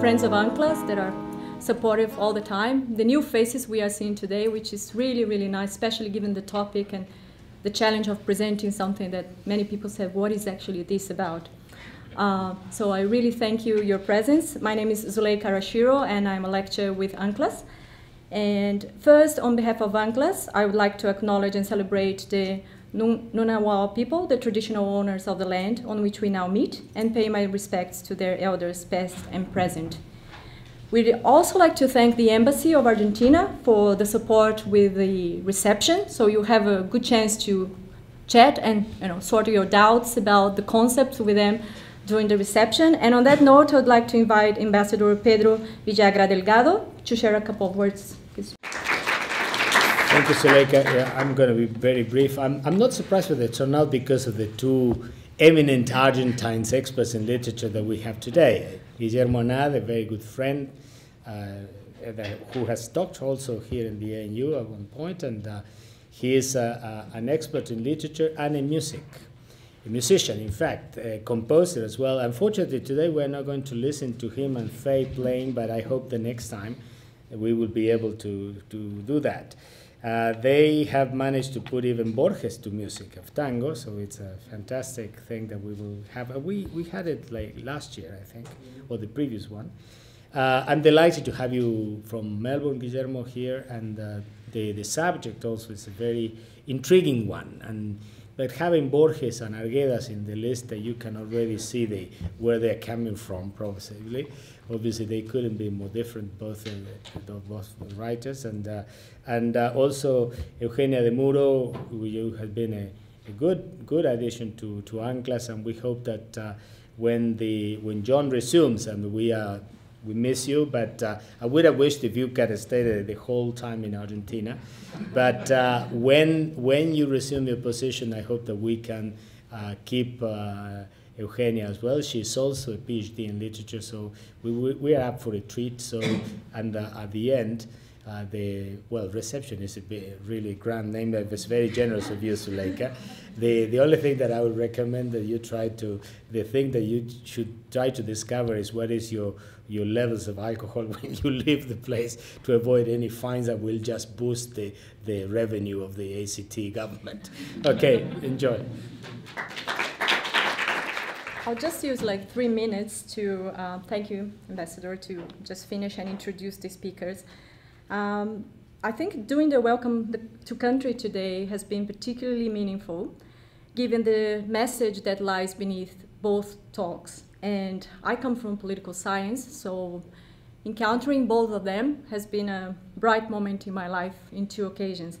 Friends of ANCLAS that are supportive all the time. The new faces we are seeing today, which is really, really nice, especially given the topic and the challenge of presenting something that many people say, what is actually this about? So I really thank you, your presence. My name is Zuleyka Raichiro, and I'm a lecturer with ANCLAS. And first, on behalf of ANCLAS, I would like to acknowledge and celebrate the Ngunnawal people, the traditional owners of the land on which we now meet, and pay my respects to their elders past and present. We'd also like to thank the Embassy of Argentina for the support with the reception, so you have a good chance to chat and sort your doubts about the concepts with them during the reception. And on that note, I'd like to invite Ambassador Pedro Villagra Delgado to share a couple of words. Thank you, Zuleyka. Yeah, I'm going to be very brief. I'm not surprised with it, so now, because of the two eminent Argentine experts in literature that we have today. Guillermo Anad, a very good friend, who has talked also here in the ANU at one point, and he is an expert in literature and in music. A musician, in fact, a composer as well. Unfortunately, today we're not going to listen to him and Faye playing, but I hope the next time we will be able to do that. They have managed to put even Borges to music of tango, so it's a fantastic thing that we will have. We had it like last year, I think, or the previous one. I'm delighted to have you from Melbourne, Guillermo, here, and the subject also is a very intriguing one. But having Borges and Arguedas in the list, that you can already see where they're coming from, probably. Obviously, they couldn't be more different, both writers, and also Eugenia de Muro, who has been a good addition to ANCLAS, and we hope that when John resumes, and we miss you, but I would have wished if you could have stayed the whole time in Argentina. But when you resume your position, I hope that we can keep Eugenia as well. She's also a PhD in literature, so we are up for a treat. So, and at the end, reception is a really grand name. That was very generous of you, Zuleyka. The only thing that I would recommend that you try to, the thing that you should try to discover is what is your levels of alcohol when you leave the place, to avoid any fines that will just boost the revenue of the ACT government. Okay, enjoy. I'll just use like 3 minutes to thank you, Ambassador, to just finish and introduce the speakers. I think doing the welcome to country today has been particularly meaningful, given the message that lies beneath both talks. And I come from political science, so encountering both of them has been a bright moment in my life in two occasions.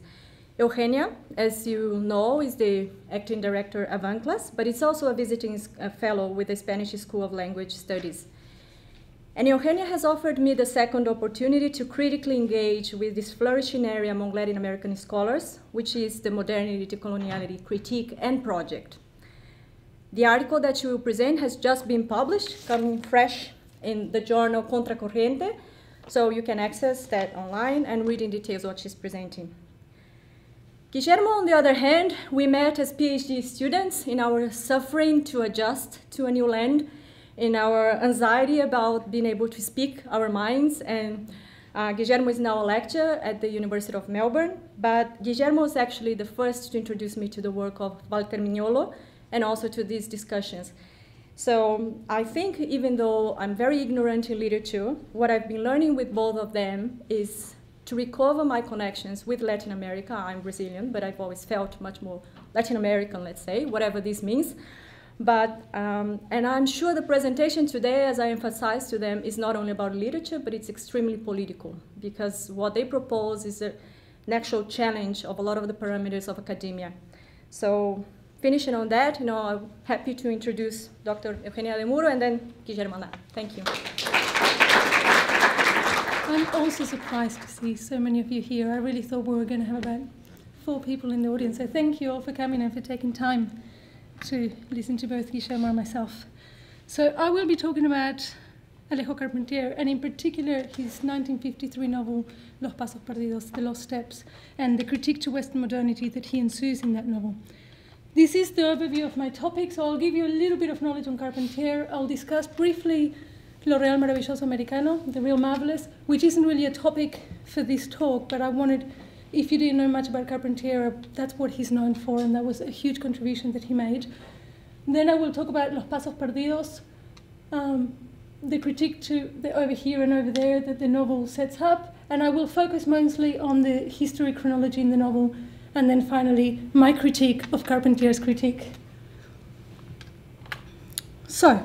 Eugenia, as you know, is the acting director of ANCLAS, but it's also a visiting fellow with the Spanish School of Language Studies. And Eugenia has offered me the second opportunity to critically engage with this flourishing area among Latin American scholars, which is the modernity, decoloniality critique and project. The article that she will present has just been published, coming fresh in the journal Contracorriente, so you can access that online and read in details what she's presenting. Guillermo, on the other hand, we met as PhD students in our suffering to adjust to a new land, in our anxiety about being able to speak our minds. And Guillermo is now a lecturer at the University of Melbourne, but Guillermo was actually the first to introduce me to the work of Walter Mignolo and also to these discussions. So I think even though I'm very ignorant in literature, what I've been learning with both of them is to recover my connections with Latin America. I'm Brazilian, but I've always felt much more Latin American, let's say, whatever this means. But, and I'm sure the presentation today, as I emphasized to them, is not only about literature, but it's extremely political, because what they propose is an actual challenge of a lot of the parameters of academia. So finishing on that, I'm happy to introduce Dr. Eugenia de Muro and then Guillermo Anad. Thank you. I'm also surprised to see so many of you here. I really thought we were going to have about 4 people in the audience. So thank you all for coming and for taking time to listen to both Guillermo and myself. So I will be talking about Alejo Carpentier, and in particular his 1953 novel Los Pasos Perdidos, The Lost Steps, and the critique to Western modernity that he ensues in that novel. This is the overview of my topic, so I'll give you a little bit of knowledge on Carpentier. I'll discuss briefly Lo Real Maravilloso Americano, The Real Marvelous, which isn't really a topic for this talk, but I wanted, if you didn't know much about Carpentier, that's what he's known for, and that was a huge contribution that he made. Then I will talk about Los Pasos Perdidos, the critique to the over here and over there that the novel sets up, and I will focus mostly on the history chronology in the novel, and then finally my critique of Carpentier's critique. So,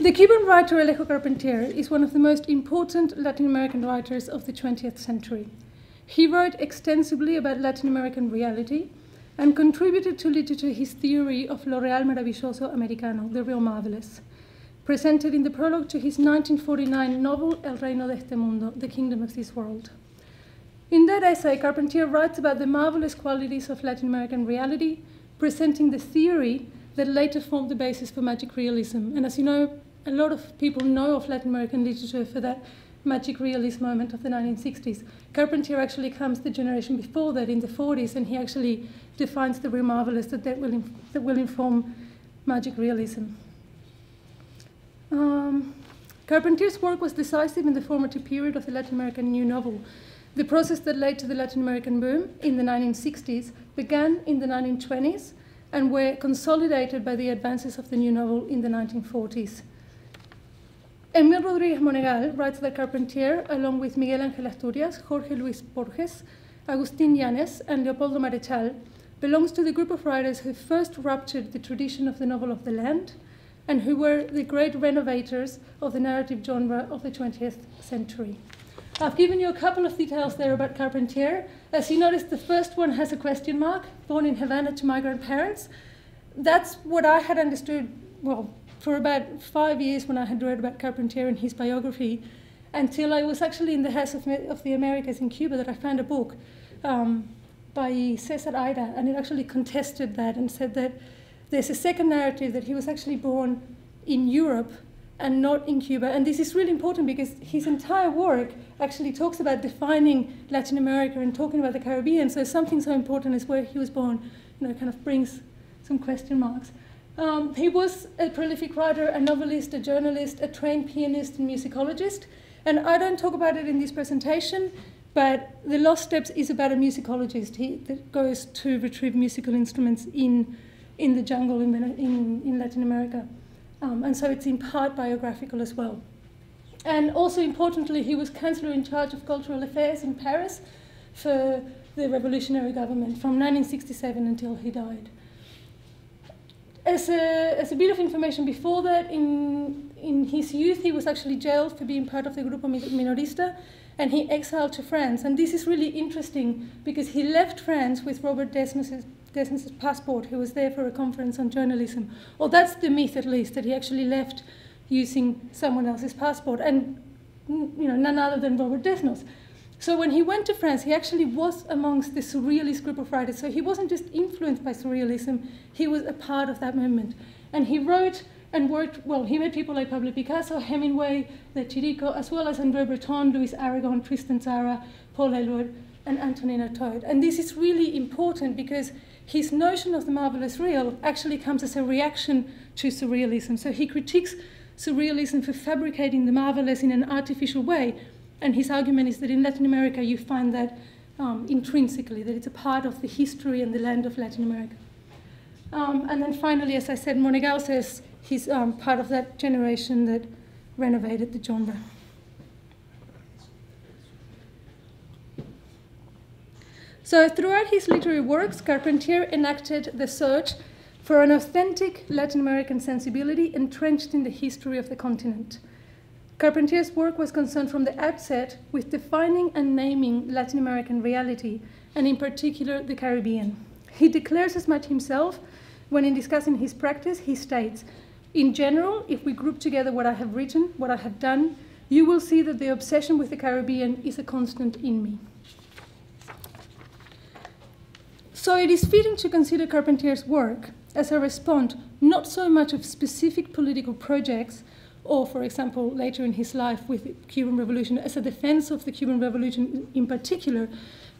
the Cuban writer Alejo Carpentier is one of the most important Latin American writers of the 20th century. He wrote extensively about Latin American reality and contributed to literature his theory of Lo Real Maravilloso Americano, The Real Marvelous, presented in the prologue to his 1949 novel El Reino de Este Mundo, The Kingdom of This World. In that essay, Carpentier writes about the marvelous qualities of Latin American reality, presenting the theory that later formed the basis for magic realism. And as you know, a lot of people know of Latin American literature for that magic realist moment of the 1960s. Carpentier actually comes the generation before that, in the 40s, and he actually defines the real marvelous that will inform magic realism. Carpentier's work was decisive in the formative period of the Latin American New Novel. The process that led to the Latin American boom in the 1960s began in the 1920s and were consolidated by the advances of the New Novel in the 1940s. Emil Rodríguez Monegal writes that Carpentier, along with Miguel Ángel Asturias, Jorge Luis Borges, Agustín Llanes, and Leopoldo Marechal, belongs to the group of writers who first ruptured the tradition of the novel of the land and who were the great renovators of the narrative genre of the 20th century. I've given you a couple of details there about Carpentier. As you notice, the first one has a question mark, born in Havana to migrant parents. That's what I had understood, well, for about 5 years when I had read about Carpentier and his biography, until I was actually in the House of the Americas in Cuba that I found a book by Cesar Aira, and it actually contested that and said that there's a second narrative that he was actually born in Europe and not in Cuba. And this is really important because his entire work actually talks about defining Latin America and talking about the Caribbean. So something so important as where he was born, you know, kind of brings some question marks. He was a prolific writer, a novelist, a journalist, a trained pianist and musicologist. And I don't talk about it in this presentation, but The Lost Steps is about a musicologist that goes to retrieve musical instruments in the jungle in Latin America. And so it's in part biographical as well. And also importantly, he was Chancellor in charge of Cultural Affairs in Paris for the revolutionary government from 1967 until he died. As a bit of information before that, in his youth he was actually jailed for being part of the Grupo Minorista, and he exiled to France. And this is really interesting because he left France with Robert Desnos' passport. He was there for a conference on journalism. Or that's the myth, at least, that he actually left using someone else's passport, and you know, none other than Robert Desnos. So when he went to France, he actually was amongst the surrealist group of writers. So he wasn't just influenced by surrealism, he was a part of that movement. And he wrote and worked, well, he met people like Pablo Picasso, Hemingway, the Chirico, as well as André Breton, Louis Aragon, Tristan Tzara, Paul Eluard, and Antonina Todd. And this is really important because his notion of the marvelous real actually comes as a reaction to surrealism. So he critiques surrealism for fabricating the marvelous in an artificial way. And his argument is that in Latin America you find that intrinsically, that it's a part of the history and the land of Latin America. And then finally, as I said, Monegal says he's part of that generation that renovated the genre. So throughout his literary works, Carpentier enacted the search for an authentic Latin American sensibility entrenched in the history of the continent. Carpentier's work was concerned from the outset with defining and naming Latin American reality, and in particular the Caribbean. He declares as much himself when in discussing his practice. He states, "In general, if we group together what I have written, what I have done, you will see that the obsession with the Caribbean is a constant in me." So it is fitting to consider Carpentier's work as a response not so much of specific political projects, or, for example, later in his life with the Cuban Revolution, as a defense of the Cuban Revolution in particular,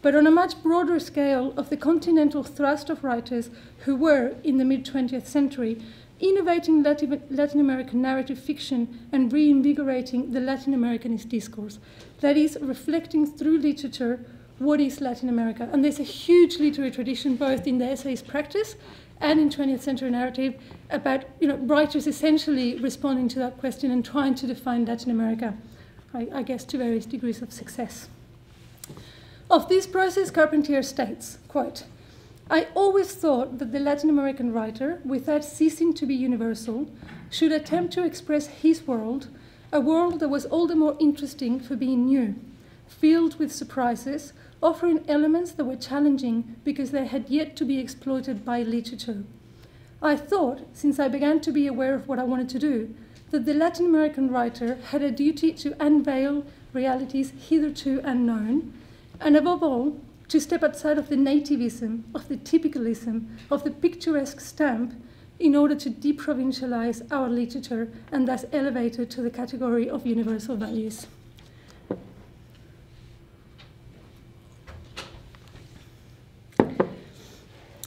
but on a much broader scale of the continental thrust of writers who were, in the mid-20th century, innovating Latin American narrative fiction and reinvigorating the Latin Americanist discourse. That is, reflecting through literature what is Latin America. And there's a huge literary tradition, both in the essayist practice and in 20th century narrative, about writers essentially responding to that question and trying to define Latin America, I guess, to various degrees of success. Of this process, Carpentier states, quote, "I always thought that the Latin American writer, without ceasing to be universal, should attempt to express his world, a world that was all the more interesting for being new, filled with surprises, offering elements that were challenging because they had yet to be exploited by literature. I thought, since I began to be aware of what I wanted to do, that the Latin American writer had a duty to unveil realities hitherto unknown, and above all, to step outside of the nativism, of the typicalism, of the picturesque stamp, in order to deprovincialize our literature and thus elevate it to the category of universal values."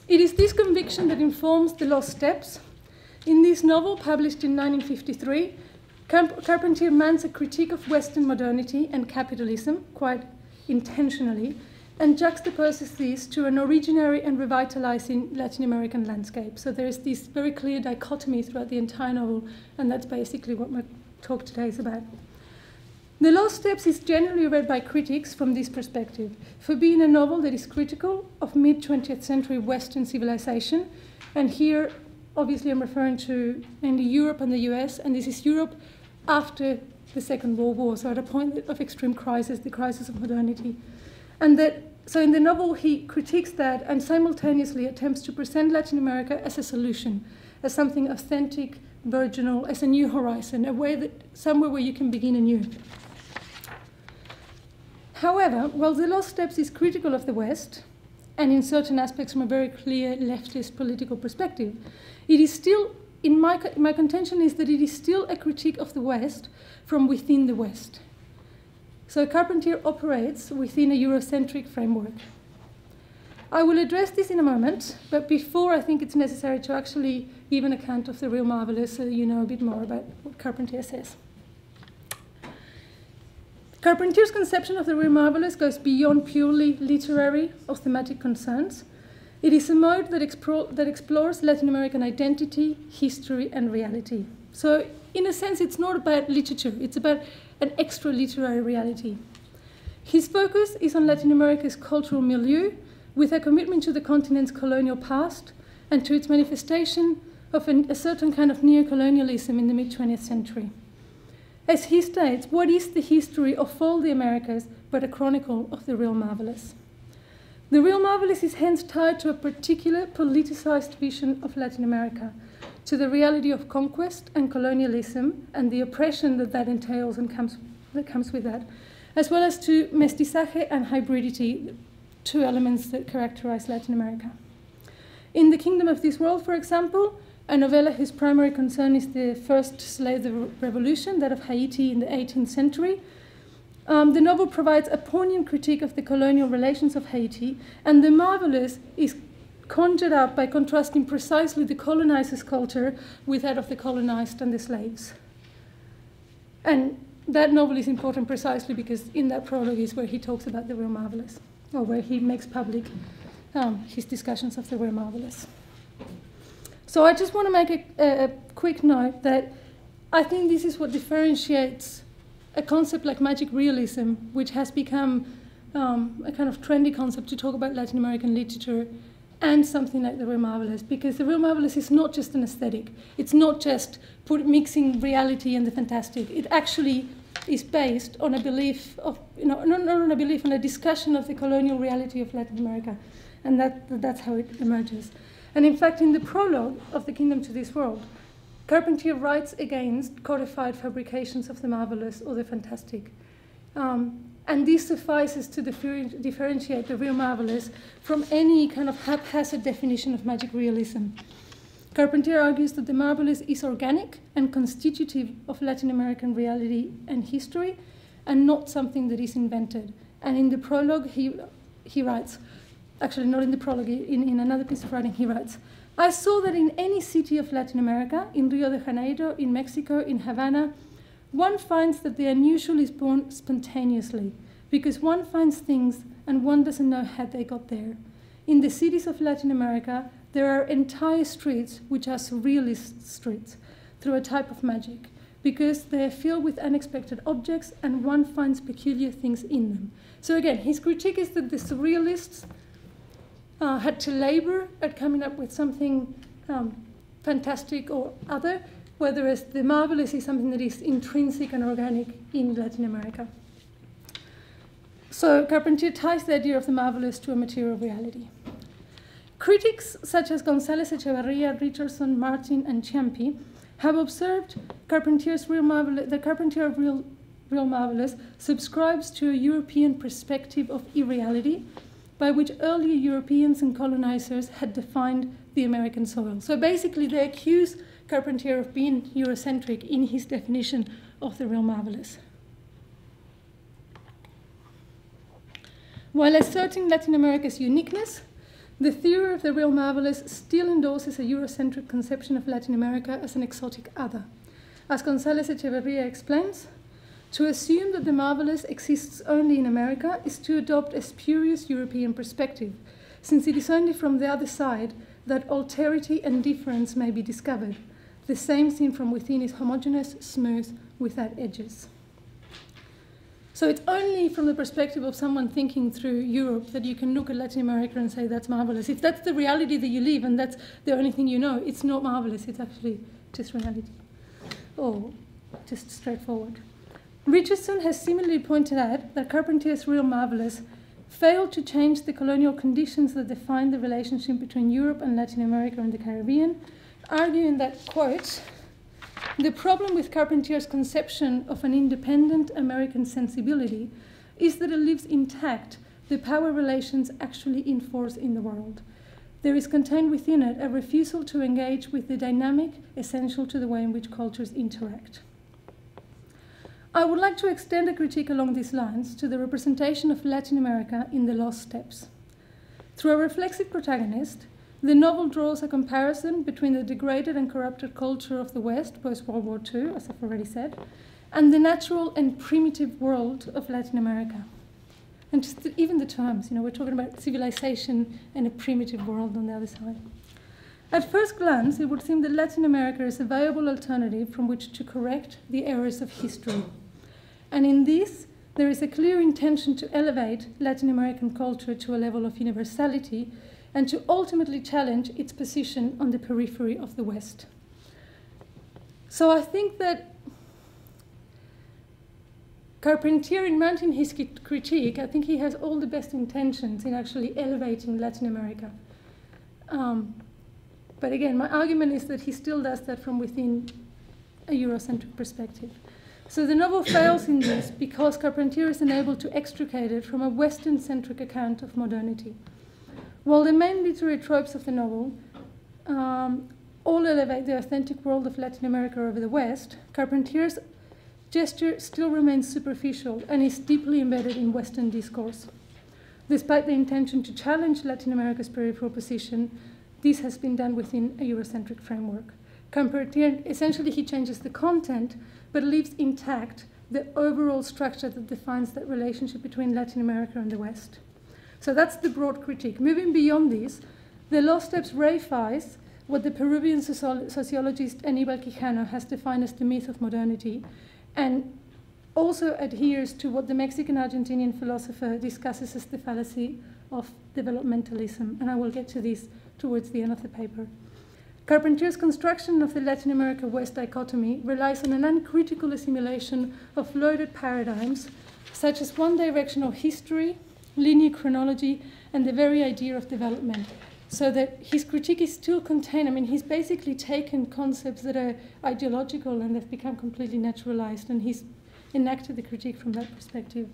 It is this conviction that informs The Lost Steps. In this novel, published in 1953, Carpentier mounts a critique of Western modernity and capitalism, quite intentionally, and juxtaposes this to an originary and revitalizing Latin American landscape. So there is this very clear dichotomy throughout the entire novel, and that's basically what my talk today is about. The Lost Steps is generally read by critics from this perspective, for being a novel that is critical of mid-20th century Western civilization. And here, obviously, I'm referring to mainly Europe and the US, and this is Europe after the Second World War, so at a point of extreme crisis, the crisis of modernity. And that, so in the novel, he critiques that and simultaneously attempts to present Latin America as a solution, as something authentic, virginal, as a new horizon, a way that, somewhere where you can begin anew. However, while The Lost Steps is critical of the West, and in certain aspects from a very clear leftist political perspective, it is still, my contention is that it is still a critique of the West from within the West. So Carpentier operates within a Eurocentric framework. I will address this in a moment, but before, I think it's necessary to actually give an account of The Real Marvelous so you know a bit more about what Carpentier says. Carpentier's conception of The Real Marvelous goes beyond purely literary or thematic concerns. It is a mode that explores Latin American identity, history, and reality. So in a sense, it's not about literature. It's about an extra literary reality. His focus is on Latin America's cultural milieu, with a commitment to the continent's colonial past and to its manifestation of a certain kind of neocolonialism in the mid-20th century. As he states, what is the history of all the Americas but a chronicle of the real marvelous? The real marvelous is hence tied to a particular politicized vision of Latin America, to the reality of conquest and colonialism and the oppression that that entails and that comes with that, as well as to mestizaje and hybridity, two elements that characterize Latin America. In The Kingdom of This World, for example, a novella whose primary concern is the first slave revolution, that of Haiti in the 18th century, the novel provides a poignant critique of the colonial relations of Haiti, and the marvelous is conjured up by contrasting precisely the colonizer's culture with that of the colonized and the slaves. And that novel is important precisely because in that prologue is where he talks about the real marvelous, or where he makes public his discussions of the real marvelous. So I just want to make a quick note that I think this is what differentiates a concept like magic realism, which has become a kind of trendy concept to talk about Latin American literature, and something like the real marvelous, because the real marvelous is not just an aesthetic. It's not just mixing reality and the fantastic. It actually is based on a belief of, not on a belief, on a discussion of the colonial reality of Latin America. And that's how it emerges. And in fact, in the prologue of The Kingdom to This World, Carpentier writes against codified fabrications of the marvelous or the fantastic. And this suffices to differentiate the real marvelous from any kind of haphazard definition of magic realism. Carpentier argues that the marvelous is organic and constitutive of Latin American reality and history, and not something that is invented. And in the prologue, he writes, actually not in the prologue, in another piece of writing, he writes, I saw that in any city of Latin America, in Rio de Janeiro, in Mexico, in Havana, one finds that the unusual is born spontaneously, because one finds things and one doesn't know how they got there. In the cities of Latin America, there are entire streets which are surrealist streets through a type of magic, because they're filled with unexpected objects and one finds peculiar things in them. So again, his critique is that the surrealists had to labor at coming up with something fantastic or other, whereas the marvelous is something that is intrinsic and organic in Latin America. So Carpentier ties the idea of the marvelous to a material reality. Critics such as González Echevarría, Richardson, Martin, and Ciampi have observed that Carpentier of Real Marvelous subscribes to a European perspective of irreality by which earlier Europeans and colonizers had defined the American soil. So basically they accuse Carpentier of being Eurocentric in his definition of the real marvelous. While asserting Latin America's uniqueness, the theory of the real marvelous still endorses a Eurocentric conception of Latin America as an exotic other. As González Echevarría explains, to assume that the marvelous exists only in America is to adopt a spurious European perspective, since it is only from the other side that alterity and difference may be discovered. The same seen from within is homogeneous, smooth, without edges. So it's only from the perspective of someone thinking through Europe that you can look at Latin America and say that's marvelous. If that's the reality that you live and that's the only thing you know, it's not marvelous, it's actually just reality, or just straightforward. Richardson has similarly pointed out that Carpentier's real marvelous failed to change the colonial conditions that defined the relationship between Europe and Latin America and the Caribbean, arguing that, quote, the problem with Carpentier's conception of an independent American sensibility is that it leaves intact the power relations actually in force in the world. There is contained within it a refusal to engage with the dynamic essential to the way in which cultures interact. I would like to extend a critique along these lines to the representation of Latin America in The Lost Steppes. Through a reflexive protagonist, the novel draws a comparison between the degraded and corrupted culture of the West post-World War II, as I've already said, and the natural and primitive world of Latin America. And just even the terms, you know, we're talking about civilization and a primitive world on the other side. At first glance, it would seem that Latin America is a viable alternative from which to correct the errors of history. And in this, there is a clear intention to elevate Latin American culture to a level of universality and to ultimately challenge its position on the periphery of the West. So I think that Carpentier, in mounting his critique, I think he has all the best intentions in actually elevating Latin America. But again, my argument is that he still does that from within a Eurocentric perspective. So the novel fails in this because Carpentier is unable to extricate it from a Western-centric account of modernity. While the main literary tropes of the novel all elevate the authentic world of Latin America over the West, Carpentier's gesture still remains superficial and is deeply embedded in Western discourse. Despite the intention to challenge Latin America's peripheral position, this has been done within a Eurocentric framework. Carpentier, essentially, he changes the content, but leaves intact the overall structure that defines that relationship between Latin America and the West. So that's the broad critique. Moving beyond this, The Lost Steppes reifies what the Peruvian sociologist Aníbal Quijano has defined as the myth of modernity, and also adheres to what the Mexican-Argentinian philosopher discusses as the fallacy of developmentalism, and I will get to this towards the end of the paper. Carpentier's construction of the Latin America-West dichotomy relies on an uncritical assimilation of loaded paradigms, such as one-directional history, linear chronology, and the very idea of development. So that his critique is still contained. I mean, he's basically taken concepts that are ideological and they've become completely naturalized, and he's enacted the critique from that perspective.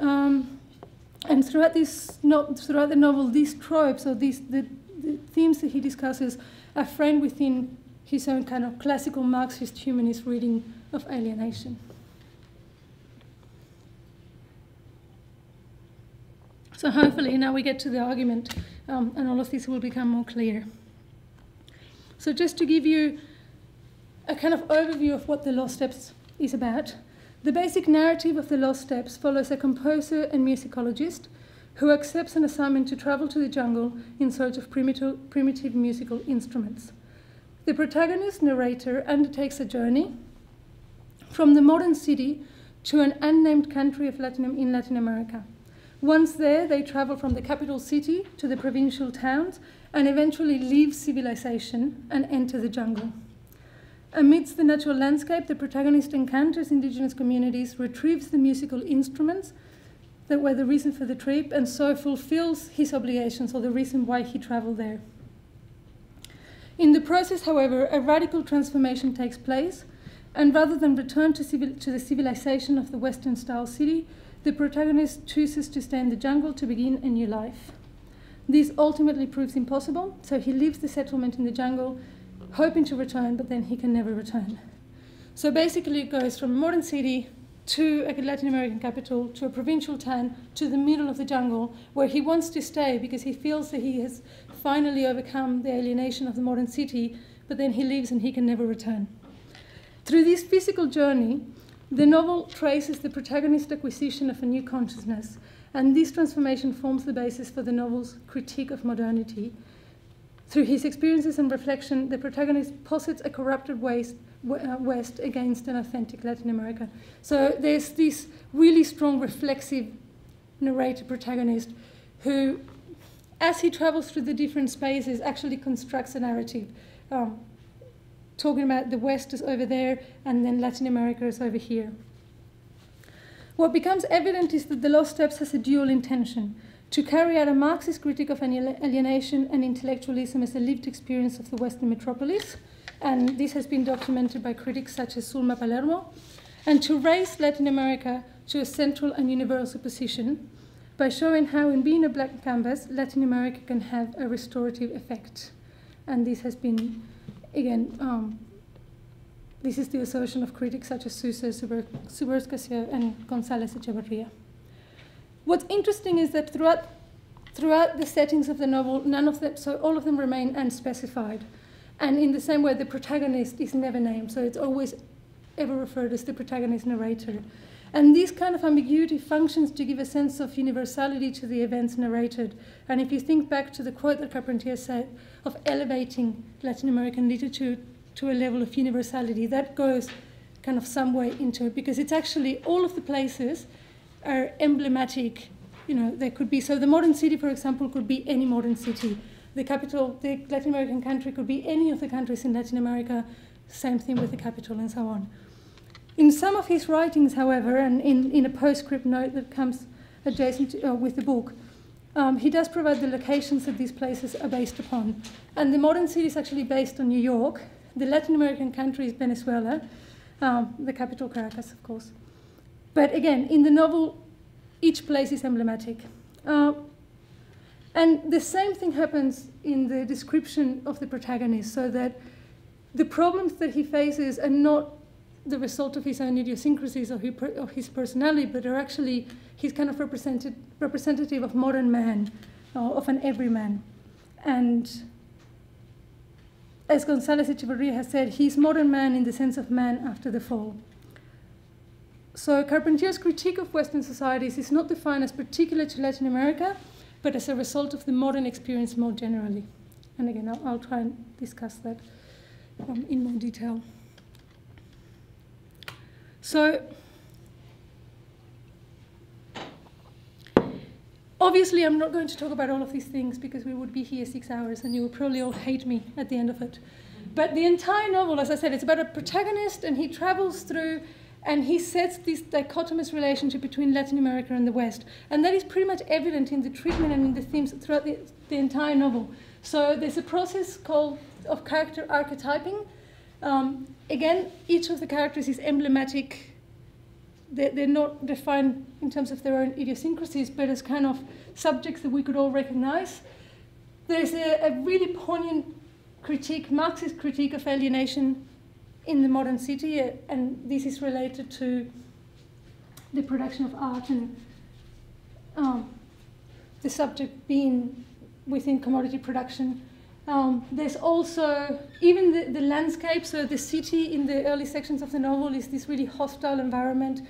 And throughout this, throughout the novel, these tropes or these the themes that he discusses are framed within his own kind of classical Marxist humanist reading of alienation. So hopefully now we get to the argument, and all of this will become more clear. So just to give you a kind of overview of what the Lost Steps is about, the basic narrative of the Lost Steps follows a composer and musicologist who accepts an assignment to travel to the jungle in search of primitive musical instruments. The protagonist narrator undertakes a journey from the modern city to an unnamed country of Latin America. Once there, they travel from the capital city to the provincial towns and eventually leave civilization and enter the jungle. Amidst the natural landscape, the protagonist encounters indigenous communities, retrieves the musical instruments that were the reason for the trip, and so fulfills his obligations, or the reason why he traveled there. In the process, however, a radical transformation takes place, and rather than return to the civilization of the Western-style city, the protagonist chooses to stay in the jungle to begin a new life. This ultimately proves impossible, so he leaves the settlement in the jungle, hoping to return, but then he can never return. So basically it goes from a modern city to a Latin American capital, to a provincial town, to the middle of the jungle, where he wants to stay because he feels that he has finally overcome the alienation of the modern city, but then he leaves and he can never return. Through this physical journey, the novel traces the protagonist's acquisition of a new consciousness, and this transformation forms the basis for the novel's critique of modernity. Through his experiences and reflection, the protagonist posits a corrupted West against an authentic Latin America. So there's this really strong reflexive narrator protagonist who, as he travels through the different spaces, actually constructs a narrative, talking about the West is over there and then Latin America is over here. What becomes evident is that The Lost Steps has a dual intention: to carry out a Marxist critique of alienation and intellectualism as a lived experience of the Western metropolis, and this has been documented by critics such as Zulma Palermo, and to raise Latin America to a central and universal position by showing how, in being a black canvas, Latin America can have a restorative effect. And this has been, again, this is the assertion of critics such as Sousa, Subercaseaux, and González Echevarría. What's interesting is that throughout the settings of the novel, none of them, so all of them remain unspecified. And in the same way, the protagonist is never named, so it's always ever referred as the protagonist narrator. And this kind of ambiguity functions to give a sense of universality to the events narrated. And if you think back to the quote that Carpentier said of elevating Latin American literature to a level of universality, that goes kind of some way into it, because it's actually all of the places are emblematic, you know, they could be. So the modern city, for example, could be any modern city. The capital, the Latin American country, could be any of the countries in Latin America, same thing with the capital and so on. In some of his writings, however, and in a postscript note that comes adjacent to, with the book, he does provide the locations that these places are based upon. And the modern city is actually based on New York. The Latin American country is Venezuela, the capital Caracas, of course. But again, in the novel, each place is emblematic. And the same thing happens in the description of the protagonist, so that the problems that he faces are not the result of his own idiosyncrasies or his personality, but are actually, he's kind of representative of modern man, of an everyman. And as González Echevarría has said, he's modern man in the sense of man after the fall. So Carpentier's critique of Western societies is not defined as particular to Latin America, but as a result of the modern experience more generally. And again, I'll try and discuss that in more detail. So obviously, I'm not going to talk about all of these things because we would be here 6 hours and you will probably all hate me at the end of it. But the entire novel, as I said, it's about a protagonist, and he travels through, and he sets this dichotomous relationship between Latin America and the West. And that is pretty much evident in the treatment and in the themes throughout the entire novel. So there's a process called of character archetyping. Again, each of the characters is emblematic they're not defined in terms of their own idiosyncrasies, but as kind of subjects that we could all recognize. There's a really poignant critique, Marxist critique of alienation in the modern city, and this is related to the production of art and the subject being within commodity production. There's also, even the landscape, so the city in the early sections of the novel is this really hostile environment,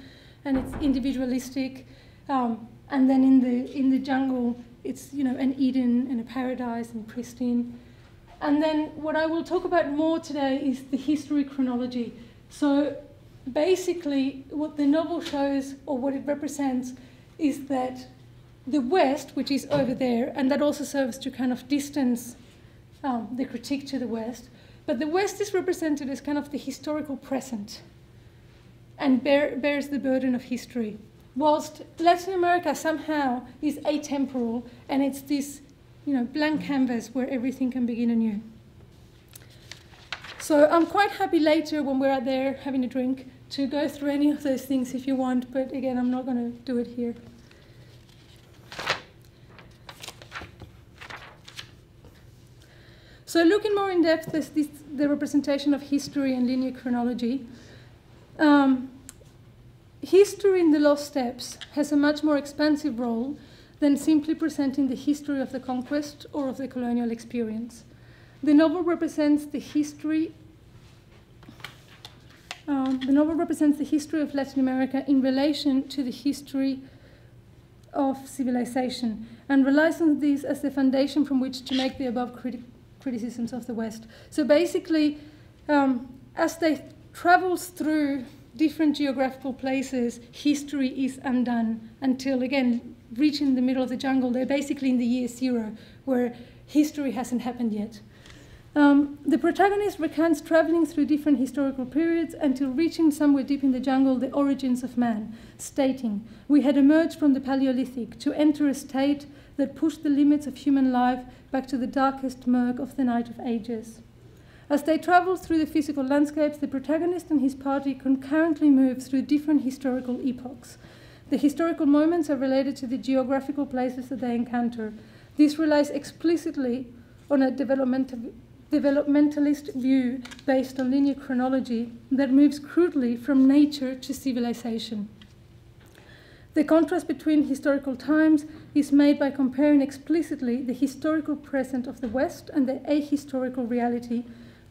and it's individualistic. And then in the jungle, it's, you know, an Eden and a paradise and pristine. And then what I will talk about more today is the history chronology. So basically what the novel shows, or what it represents, is that the West, which is over there, and that also serves to kind of distance the critique to the West, but the West is represented as kind of the historical present and bears the burden of history, whilst Latin America somehow is atemporal, and it's this, you know, blank canvas where everything can begin anew. So I'm quite happy later when we're out there having a drink to go through any of those things if you want, but again, I'm not going to do it here. So looking more in depth, there's the representation of history and linear chronology. History in the Lost Steppes has a much more expansive role than simply presenting the history of the conquest or of the colonial experience. The novel represents the history of Latin America in relation to the history of civilization, and relies on this as the foundation from which to make the above criticisms of the West. So basically, as they travels through different geographical places, history is undone until, again, reaching the middle of the jungle. They're basically in the year 0, where history hasn't happened yet. The protagonist recounts traveling through different historical periods until reaching somewhere deep in the jungle the origins of man, stating, "We had emerged from the Paleolithic to enter a state that pushed the limits of human life back to the darkest murk of the night of ages." As they travel through the physical landscapes, the protagonist and his party concurrently move through different historical epochs. The historical moments are related to the geographical places that they encounter. This relies explicitly on a developmentalist view based on linear chronology that moves crudely from nature to civilization. The contrast between historical times is made by comparing explicitly the historical present of the West and the ahistorical reality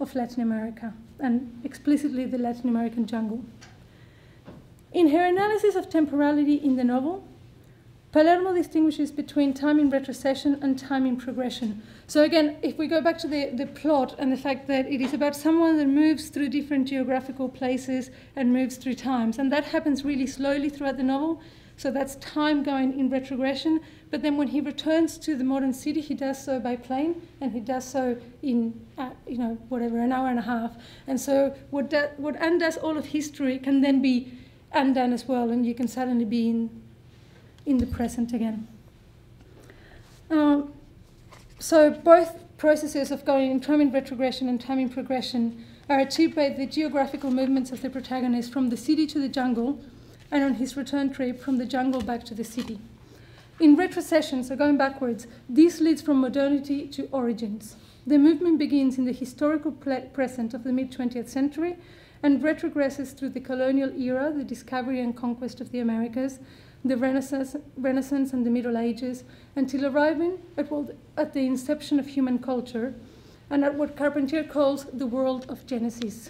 of Latin America, and explicitly the Latin American jungle. In her analysis of temporality in the novel, Palermo distinguishes between time in retrocession and time in progression. So again, if we go back to the plot and the fact that it is about someone that moves through different geographical places and moves through times, and that happens really slowly throughout the novel, so that's time going in retrogression, but then when he returns to the modern city, he does so by plane, and he does so in, you know, whatever, an hour and a half. And so what undoes all of history can then be undone as well, and you can suddenly be in the present again. So both processes of going in time in retrogression and time in progression are achieved by the geographical movements of the protagonist from the city to the jungle, and on his return trip from the jungle back to the city. In retrocession, so going backwards, this leads from modernity to origins. The movement begins in the historical present of the mid-20th century and retrogresses through the colonial era, the discovery and conquest of the Americas, the Renaissance and the Middle Ages, until arriving at the inception of human culture and at what Carpentier calls the world of Genesis.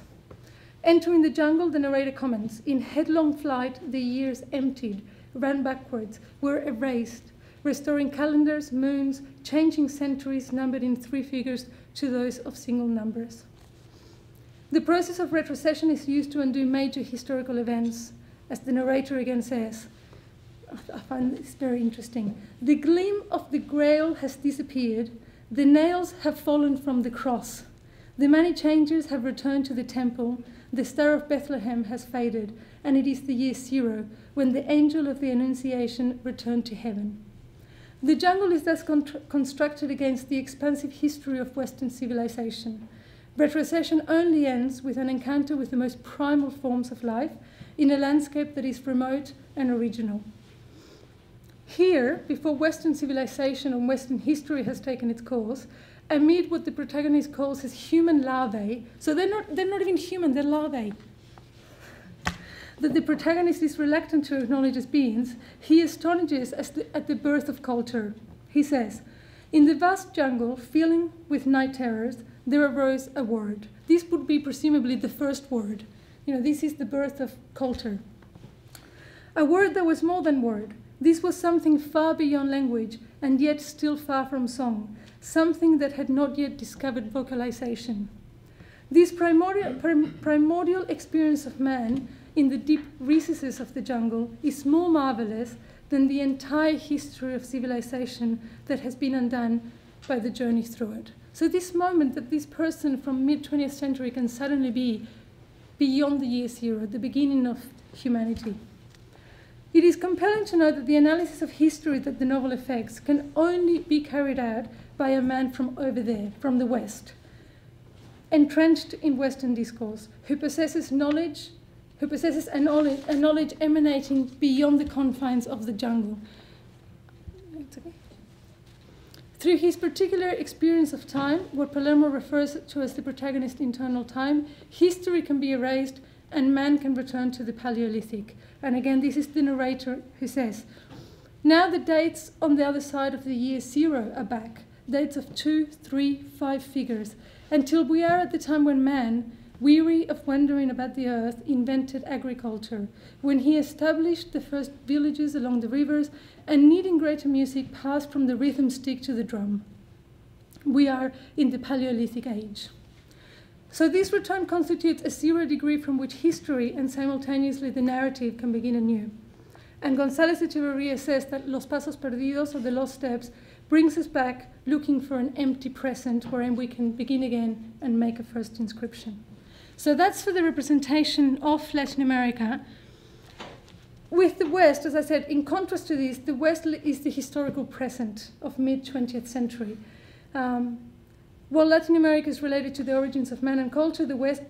Entering the jungle, the narrator comments, "In headlong flight, the years emptied, ran backwards, were erased, restoring calendars, moons, changing centuries numbered in 3 figures to those of single numbers." The process of retrocession is used to undo major historical events, as the narrator again says. I find this very interesting. "The gleam of the grail has disappeared. The nails have fallen from the cross. The money changers have returned to the temple. The star of Bethlehem has faded, and it is the year 0, when the angel of the Annunciation returned to heaven." The jungle is thus constructed against the expansive history of Western civilization. Retrocession only ends with an encounter with the most primal forms of life, in a landscape that is remote and original. Here, before Western civilization and Western history has taken its course, amid what the protagonist calls as human larvae, so they're not even human, they're larvae, that the protagonist is reluctant to acknowledge as beings, he astonishes at the birth of culture. He says, in the vast jungle, filling with night terrors, there arose a word. This would be presumably the first word. You know, this is the birth of culture. A word that was more than word. This was something far beyond language, and yet still far from song, something that had not yet discovered vocalization. This primordial experience of man in the deep recesses of the jungle is more marvelous than the entire history of civilization that has been undone by the journey through it. So this moment that this person from mid-20th century can suddenly be beyond the year zero, the beginning of humanity. It is compelling to know that the analysis of history that the novel effects can only be carried out by a man from over there, from the West, entrenched in Western discourse, who possesses knowledge, who possesses a knowledge emanating beyond the confines of the jungle. Through his particular experience of time, what Palermo refers to as the protagonist's internal time, history can be erased and man can return to the Paleolithic. And again, this is the narrator who says, now the dates on the other side of the year zero are back, dates of 2, 3, 5 figures, until we are at the time when man, weary of wandering about the earth, invented agriculture, when he established the first villages along the rivers, and needing greater music, passed from the rhythm stick to the drum. We are in the Paleolithic age. So this return constitutes a zero degree from which history and simultaneously the narrative can begin anew. And González Echevarría says that Los Pasos Perdidos, or the Lost Steps, brings us back looking for an empty present wherein we can begin again and make a first inscription. So that's for the representation of Latin America. With the West, as I said, in contrast to this, the West is the historical present of mid-20th century. While Latin America is related to the origins of man and culture, the West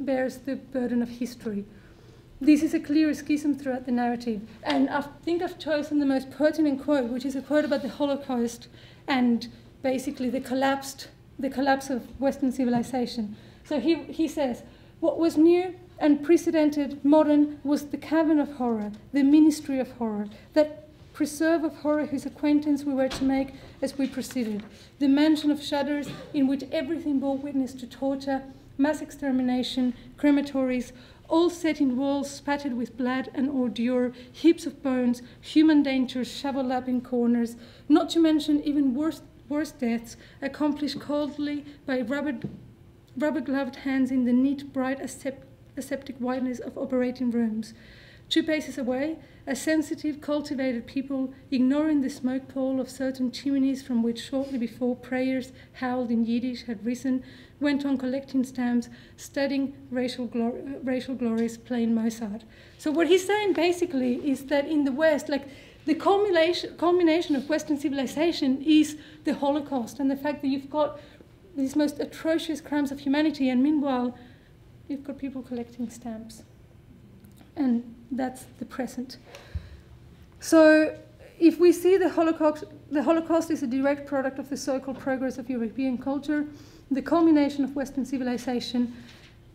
bears the burden of history. This is a clear schism throughout the narrative. And I think I've chosen the most pertinent quote, which is a quote about the Holocaust and basically the collapse of Western civilization. So he says, what was new, unprecedented, modern, was the cavern of horror, the ministry of horror, that preserve of horror whose acquaintance we were to make as we proceeded, the mansion of shudders in which everything bore witness to torture, mass extermination, crematories, all set in walls spattered with blood and ordure, heaps of bones, human dangers shoveled up in corners, not to mention even worse deaths accomplished coldly by rubber-gloved hands in the neat, bright, aseptic whiteness of operating rooms. 2 paces away, a sensitive, cultivated people, ignoring the smoke pall of certain chimneys from which shortly before prayers howled in Yiddish had risen, went on collecting stamps, studying racial glories, playing Mozart. So what he's saying basically is that in the West, like the culmination of Western civilization is the Holocaust and the fact that you've got these most atrocious crimes of humanity, and meanwhile, you've got people collecting stamps. And that's the present. So if we see the Holocaust is a direct product of the so-called progress of European culture, the culmination of Western civilization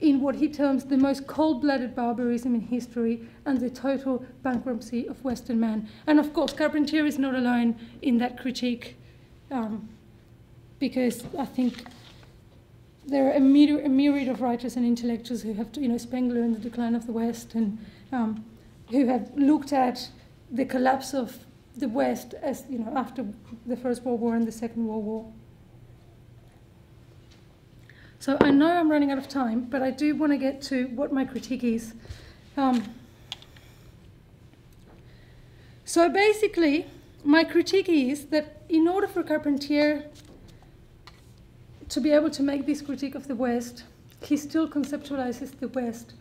in what he terms the most cold-blooded barbarism in history and the total bankruptcy of Western man. And of course, Carpentier is not alone in that critique, because I think there are a myriad of writers and intellectuals who have, Spengler and the decline of the West, and who have looked at the collapse of the West as, after the First World War and the Second World War. So I know I'm running out of time, but I do want to get to what my critique is. So basically, my critique is that in order for Carpentier to be able to make this critique of the West, he still conceptualizes the West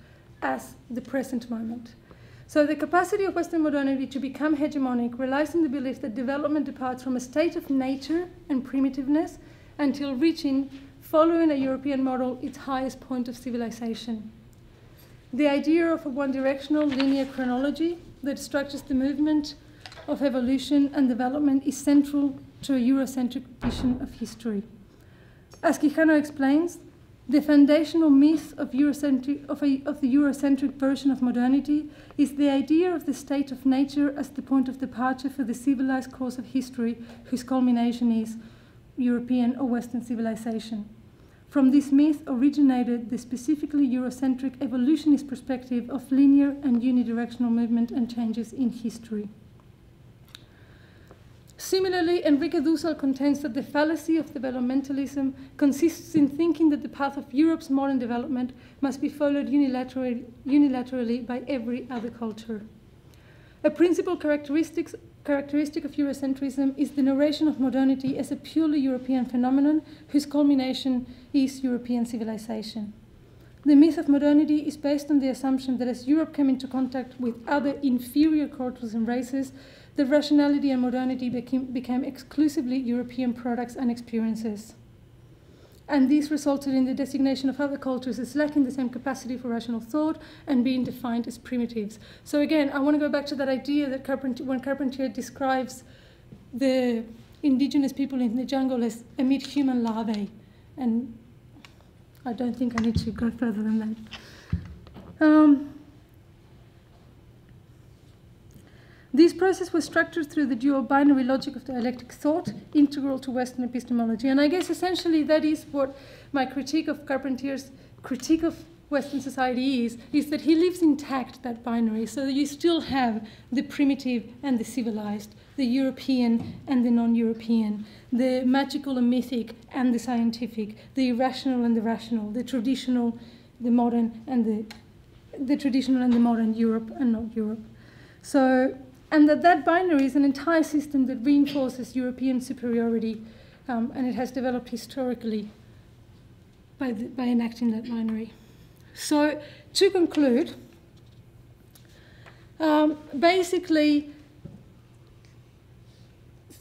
as the present moment. So the capacity of Western modernity to become hegemonic relies on the belief that development departs from a state of nature and primitiveness until reaching, following a European model, its highest point of civilization. The idea of a one-directional linear chronology that structures the movement of evolution and development is central to a Eurocentric vision of history. As Quijano explains, the foundational myth of the Eurocentric version of modernity is the idea of the state of nature as the point of departure for the civilized course of history, whose culmination is European or Western civilization. From this myth originated the specifically Eurocentric evolutionist perspective of linear and unidirectional movement and changes in history. Similarly, Enrique Dussel contends that the fallacy of developmentalism consists in thinking that the path of Europe's modern development must be followed unilaterally by every other culture. A principal characteristic of Eurocentrism is the narration of modernity as a purely European phenomenon whose culmination is European civilization. The myth of modernity is based on the assumption that as Europe came into contact with other inferior cultures and races, the rationality and modernity became exclusively European products and experiences. And this resulted in the designation of other cultures as lacking the same capacity for rational thought and being defined as primitives. So again, I want to go back to that idea that when Carpentier describes the indigenous people in the jungle as amid human larvae. And I don't think I need to go further than that. This process was structured through the dual binary logic of dialectic thought, integral to Western epistemology. And I guess essentially that is what my critique of Carpentier's critique of Western society is that he leaves intact that binary, so that you still have the primitive and the civilized, the European and the non-European, the magical and mythic and the scientific, the irrational and the rational, the traditional, the modern, and the traditional and the modern Europe and not Europe. So. And that binary is an entire system that reinforces European superiority, and it has developed historically by enacting that binary. So to conclude, basically,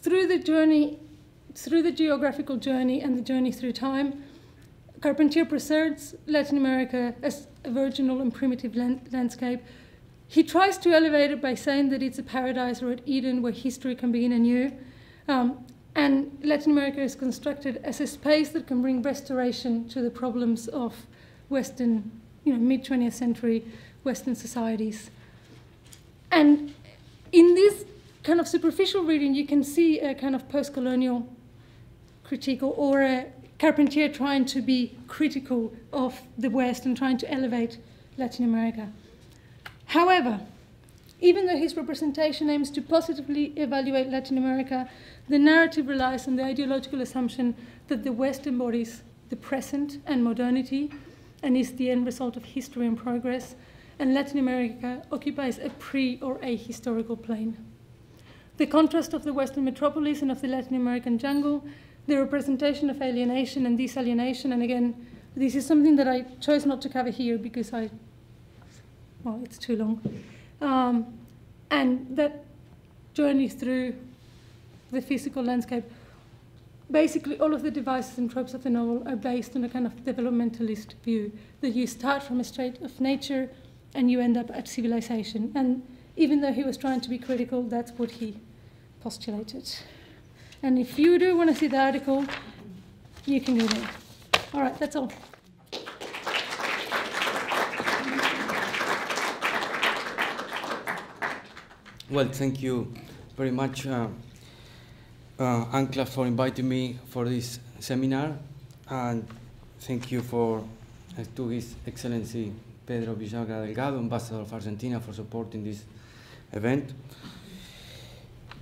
through the geographical journey and the journey through time, Carpentier preserves Latin America as a virginal and primitive landscape. He tries to elevate it by saying that it's a paradise or an Eden where history can begin anew. And Latin America is constructed as a space that can bring restoration to the problems of Western, mid-20th century Western societies. And in this kind of superficial reading, you can see a kind of post-colonial critique or a Carpentier trying to be critical of the West and trying to elevate Latin America. However, even though his representation aims to positively evaluate Latin America, the narrative relies on the ideological assumption that the West embodies the present and modernity and is the end result of history and progress, and Latin America occupies a pre- or ahistorical plane. The contrast of the Western metropolis and of the Latin American jungle, the representation of alienation and desalienation, and again, this is something that I chose not to cover here because well, it's too long. And that journey through the physical landscape, basically all of the devices and tropes of the novel are based on a kind of developmentalist view, that you start from a state of nature and you end up at civilization. And even though he was trying to be critical, that's what he postulated. And if you do want to see the article, you can go there. All right, that's all. Well, thank you very much, ANCLAS, for inviting me for this seminar, and thank you to His Excellency Pedro Villagra Delgado, Ambassador of Argentina, for supporting this event.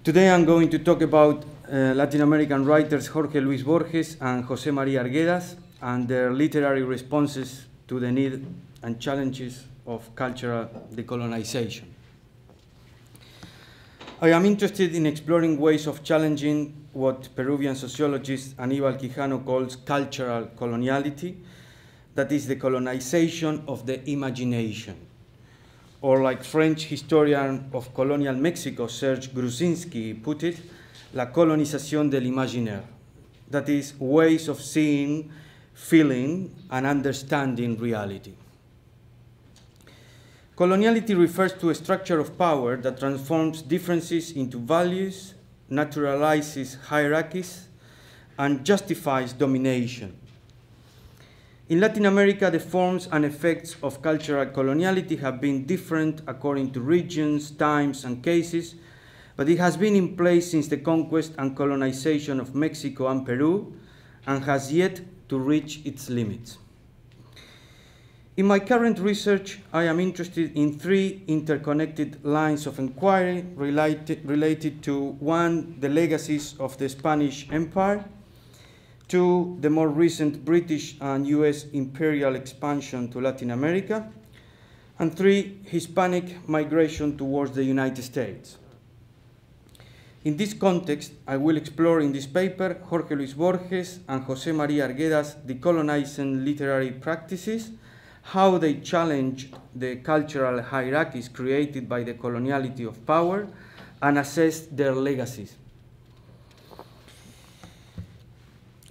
Today I'm going to talk about Latin American writers Jorge Luis Borges and José María Arguedas and their literary responses to the need and challenges of cultural decolonization. I am interested in exploring ways of challenging what Peruvian sociologist Aníbal Quijano calls cultural coloniality, that is the colonization of the imagination. Or like French historian of colonial Mexico, Serge Grushinsky, put it, la colonización del imaginaire, that is ways of seeing, feeling, and understanding reality. Coloniality refers to a structure of power that transforms differences into values, naturalizes hierarchies, and justifies domination. In Latin America, the forms and effects of cultural coloniality have been different according to regions, times, and cases, but it has been in place since the conquest and colonization of Mexico and Peru, and has yet to reach its limits. In my current research, I am interested in three interconnected lines of inquiry related to, one, the legacies of the Spanish Empire, two, the more recent British and US imperial expansion to Latin America, and three, Hispanic migration towards the United States. In this context, I will explore in this paper Jorge Luis Borges and José María Arguedas' decolonizing literary practices, how they challenge the cultural hierarchies created by the coloniality of power, and assess their legacies.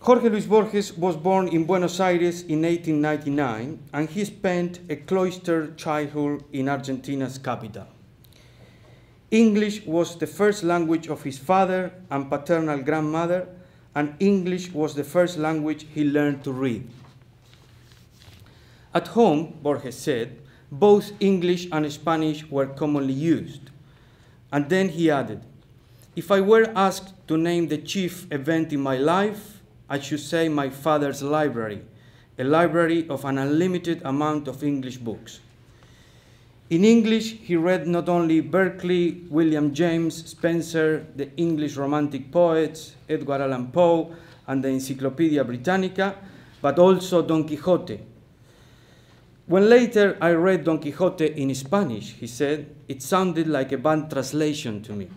Jorge Luis Borges was born in Buenos Aires in 1899, and he spent a cloistered childhood in Argentina's capital. English was the first language of his father and paternal grandmother, and English was the first language he learned to read. At home, Borges said, both English and Spanish were commonly used. And then he added, if I were asked to name the chief event in my life, I should say my father's library, a library of an unlimited amount of English books. In English, he read not only Berkeley, William James, Spencer, the English Romantic poets, Edgar Allan Poe, and the Encyclopedia Britannica, but also Don Quixote. When later I read Don Quixote in Spanish, he said, it sounded like a bad translation to me.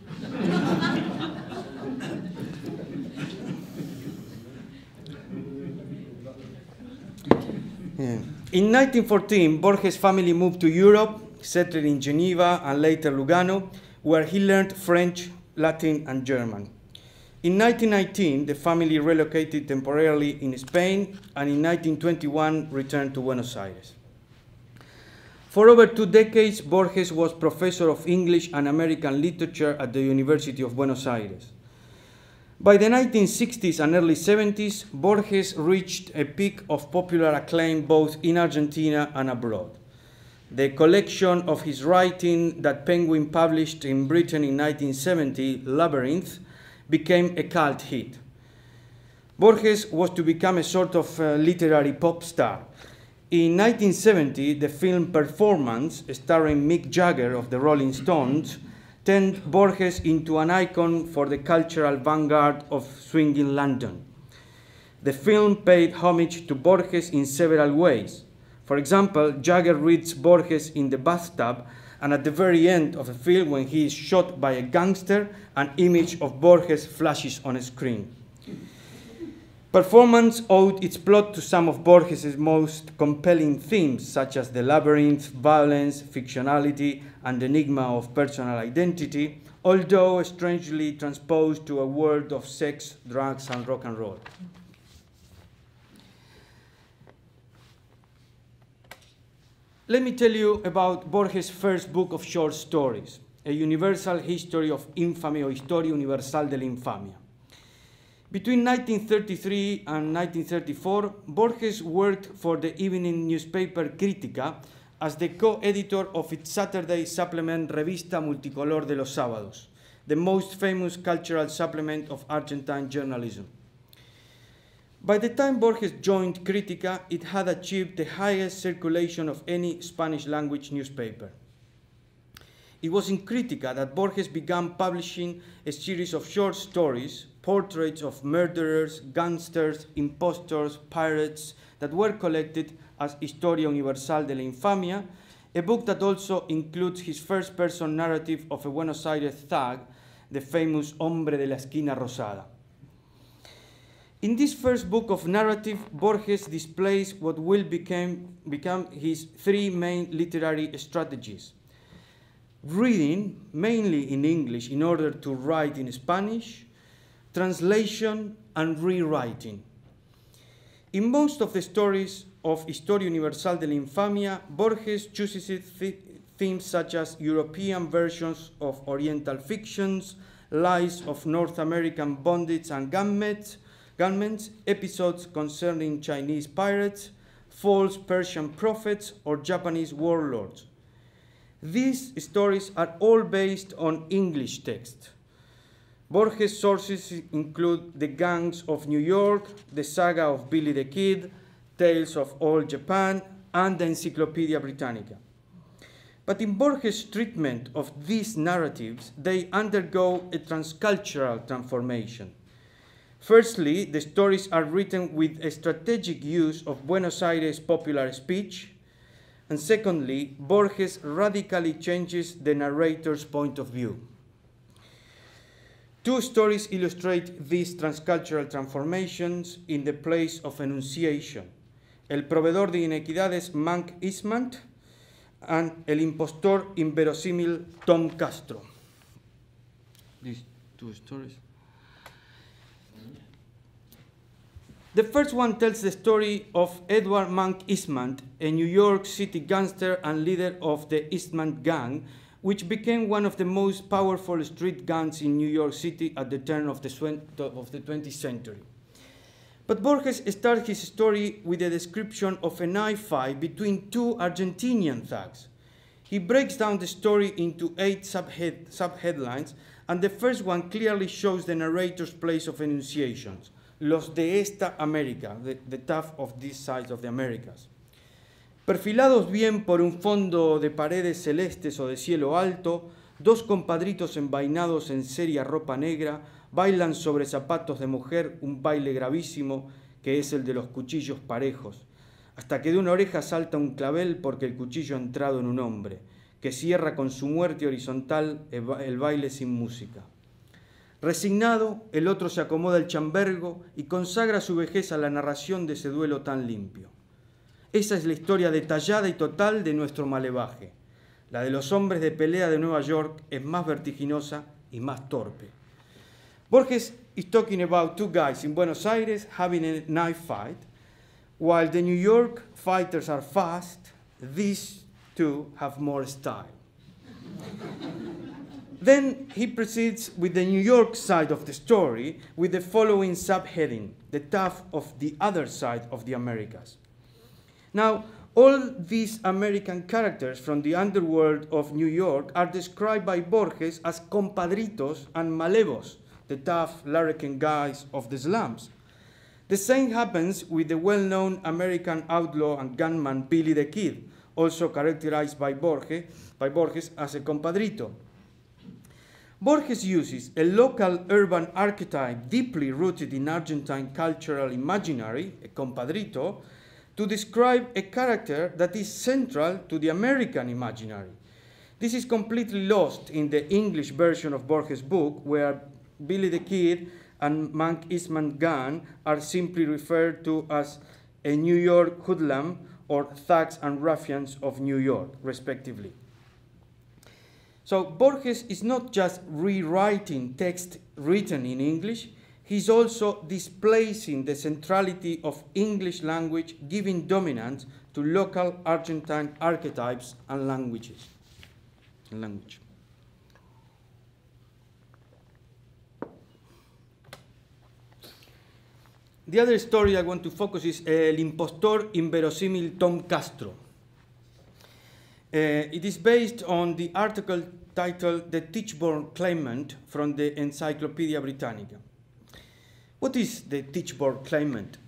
Yeah. In 1914, Borges' family moved to Europe, settled in Geneva and later Lugano, where he learned French, Latin, and German. In 1919, the family relocated temporarily in Spain, and in 1921 returned to Buenos Aires. For over 2 decades, Borges was professor of English and American literature at the University of Buenos Aires. By the 1960s and early 70s, Borges reached a peak of popular acclaim both in Argentina and abroad. The collection of his writing that Penguin published in Britain in 1970, Labyrinth, became a cult hit. Borges was to become a sort of literary pop star. In 1970, the film Performance, starring Mick Jagger of the Rolling Stones, turned Borges into an icon for the cultural vanguard of swinging London. The film paid homage to Borges in several ways. For example, Jagger reads Borges in the bathtub, and at the very end of the film, when he is shot by a gangster, an image of Borges flashes on a screen. Performance owed its plot to some of Borges' most compelling themes, such as the labyrinth, violence, fictionality, and the enigma of personal identity, although strangely transposed to a world of sex, drugs, and rock and roll. Let me tell you about Borges' first book of short stories, A Universal History of Infamy, or Historia Universal de la Infamia. Between 1933 and 1934, Borges worked for the evening newspaper Crítica as the co-editor of its Saturday supplement Revista Multicolor de los Sábados, the most famous cultural supplement of Argentine journalism. By the time Borges joined Crítica, it had achieved the highest circulation of any Spanish-language newspaper. It was in Crítica that Borges began publishing a series of short stories, portraits of murderers, gangsters, impostors, pirates, that were collected as Historia Universal de la Infamia, a book that also includes his first-person narrative of a Buenos Aires thug, the famous Hombre de la Esquina Rosada. In this first book of narrative, Borges displays what will become his three main literary strategies. Reading, mainly in English, in order to write in Spanish, translation, and rewriting. In most of the stories of Historia Universal de la Infamia, Borges chooses themes such as European versions of Oriental fictions, lies of North American bandits and gunmen, episodes concerning Chinese pirates, false Persian prophets, or Japanese warlords. These stories are all based on English texts. Borges' sources include The Gangs of New York, The Saga of Billy the Kid, Tales of Old Japan, and the Encyclopedia Britannica. But in Borges' treatment of these narratives, they undergo a transcultural transformation. Firstly, the stories are written with a strategic use of Buenos Aires' popular speech. And secondly, Borges radically changes the narrator's point of view. Two stories illustrate these transcultural transformations in the place of enunciation: El proveedor de inequidades, Mank Eastman, and El impostor inverosímil, Tom Castro. These two stories. The first one tells the story of Edward Mank Eastman, a New York City gangster and leader of the Eastman Gang, which became one of the most powerful street gangs in New York City at the turn of the 20th century. But Borges starts his story with a description of a knife fight between two Argentinian thugs. He breaks down the story into 8 subheadlines, and the first one clearly shows the narrator's place of enunciations. Los de esta América, the tough of this side of the Americas. Perfilados bien por un fondo de paredes celestes o de cielo alto, dos compadritos envainados en seria ropa negra bailan sobre zapatos de mujer un baile gravísimo que es el de los cuchillos parejos, hasta que de una oreja salta un clavel porque el cuchillo ha entrado en un hombre, que cierra con su muerte horizontal el baile sin música. Resignado, el otro se acomoda el chambergo y consagra su vejez a la narración de ese duelo tan limpio. Esa es la historia detallada y total de nuestro malevaje. La de los hombres de pelea de Nueva York es más vertiginosa y más torpe. Borges is talking about two guys in Buenos Aires having a knife fight. While the New York fighters are fast, these two have more style. Then he proceeds with the New York side of the story with the following subheading, the tough of the other side of the Americas. Now, all these American characters from the underworld of New York are described by Borges as compadritos and malevos, the tough larrikin guys of the slums. The same happens with the well-known American outlaw and gunman Billy the Kid, also characterized by Borges as a compadrito. Borges uses a local urban archetype deeply rooted in Argentine cultural imaginary, a compadrito, to describe a character that is central to the American imaginary. This is completely lost in the English version of Borges' book, where Billy the Kid and Mank Eastman Gunn are simply referred to as a New York hoodlum or thugs and ruffians of New York, respectively. So Borges is not just rewriting text written in English, he's also displacing the centrality of English language, giving dominance to local Argentine archetypes and language. The other story I want to focus is El impostor inverosímil, Tom Castro. It is based on the article titled The Tichborne Claimant from the Encyclopedia Britannica. What is the Tichborne Claimant?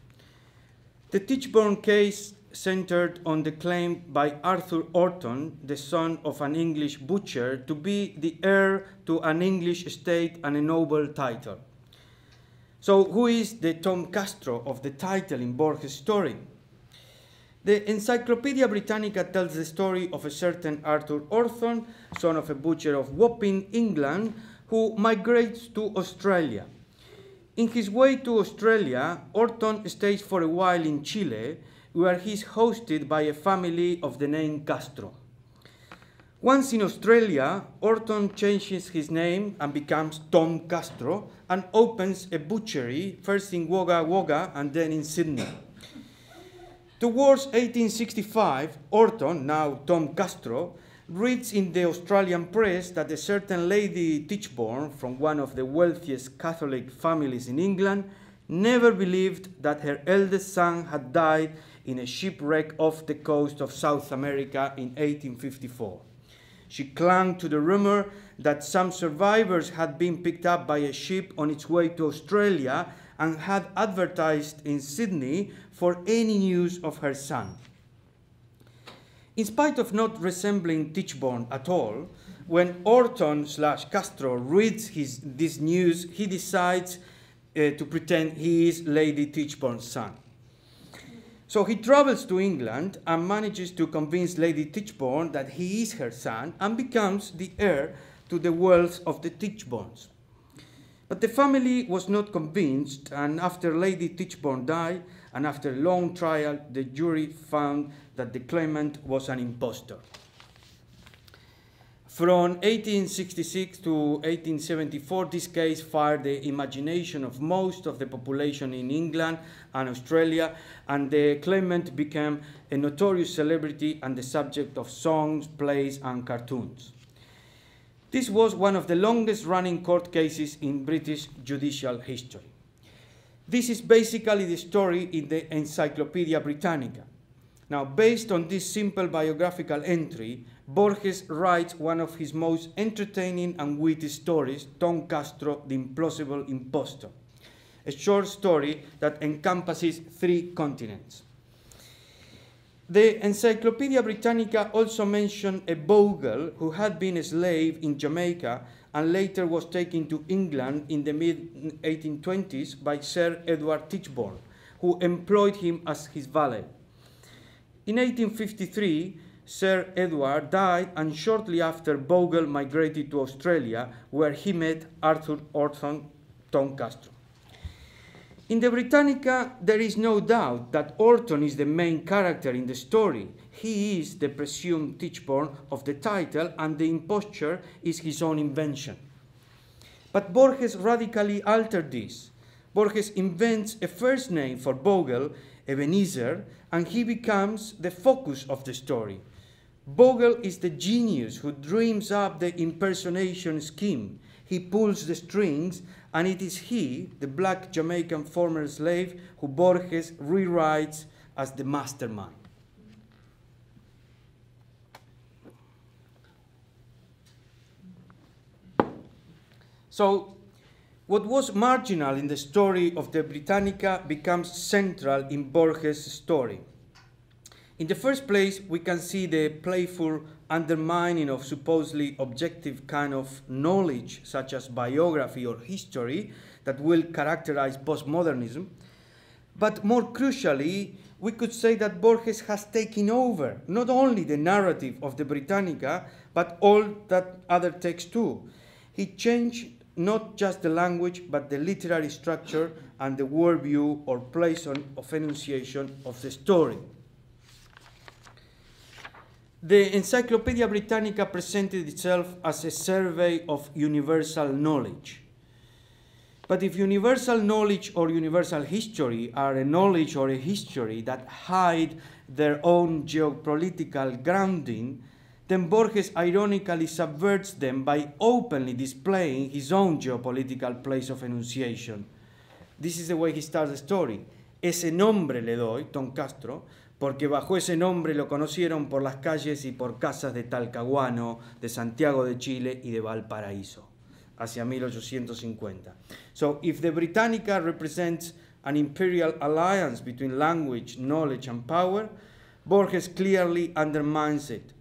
The Tichborne case centered on the claim by Arthur Orton, the son of an English butcher, to be the heir to an English estate and a noble title. So who is the Tom Castro of the title in Borges' story? The Encyclopedia Britannica tells the story of a certain Arthur Orton, son of a butcher of Wapping, England, who migrates to Australia. In his way to Australia, Orton stays for a while in Chile, where he is hosted by a family of the name Castro. Once in Australia, Orton changes his name and becomes Tom Castro and opens a butchery, first in Wagga Wagga and then in Sydney. Towards 1865, Orton, now Tom Castro, reads in the Australian press that a certain Lady Tichborne from one of the wealthiest Catholic families in England never believed that her eldest son had died in a shipwreck off the coast of South America in 1854. She clung to the rumor that some survivors had been picked up by a ship on its way to Australia and had advertised in Sydney for any news of her son. In spite of not resembling Tichborne at all, when Orton/Castro reads this news, he decides to pretend he is Lady Tichborne's son. So he travels to England and manages to convince Lady Tichborne that he is her son and becomes the heir to the wealth of the Tichbornes. But the family was not convinced, and after Lady Tichborne died, and after a long trial, the jury found that the claimant was an impostor. From 1866 to 1874, this case fired the imagination of most of the population in England and Australia, and the claimant became a notorious celebrity and the subject of songs, plays, and cartoons. This was one of the longest-running court cases in British judicial history. This is basically the story in the Encyclopedia Britannica. Now, based on this simple biographical entry, Borges writes one of his most entertaining and witty stories, Don Castro, the Implausible Impostor, a short story that encompasses 3 continents. The Encyclopedia Britannica also mentioned a bogle who had been a slave in Jamaica and later was taken to England in the mid-1820s by Sir Edward Tichborne, who employed him as his valet. In 1853, Sir Edward died, and shortly after, Bogle migrated to Australia, where he met Arthur Orton, Tom Castro. In the Britannica, there is no doubt that Orton is the main character in the story. He is the presumed Tichborne of the title, and the imposture is his own invention. But Borges radically altered this. Borges invents a first name for Bogle, Ebenezer, and he becomes the focus of the story. Bogle is the genius who dreams up the impersonation scheme. He pulls the strings, and it is he, the black Jamaican former slave, who Borges rewrites as the mastermind. So, what was marginal in the story of the Britannica becomes central in Borges' story. In the first place, we can see the playful undermining of supposedly objective kind of knowledge, such as biography or history, that will characterize postmodernism. But more crucially, we could say that Borges has taken over not only the narrative of the Britannica, but all that other text too. He changed not just the language, but the literary structure and the worldview or place of enunciation of the story. The Encyclopedia Britannica presented itself as a survey of universal knowledge. But if universal knowledge or universal history are a knowledge or a history that hide their own geopolitical grounding, then Borges ironically subverts them by openly displaying his own geopolitical place of enunciation. This is the way he starts the story. Ese nombre le doy, Don Castro, porque bajo ese nombre lo conocieron por las calles y por casas de Talcahuano, de Santiago de Chile y de Valparaíso, hacia 1850. So if the Britannica represents an imperial alliance between language, knowledge, and power, Borges clearly undermines it.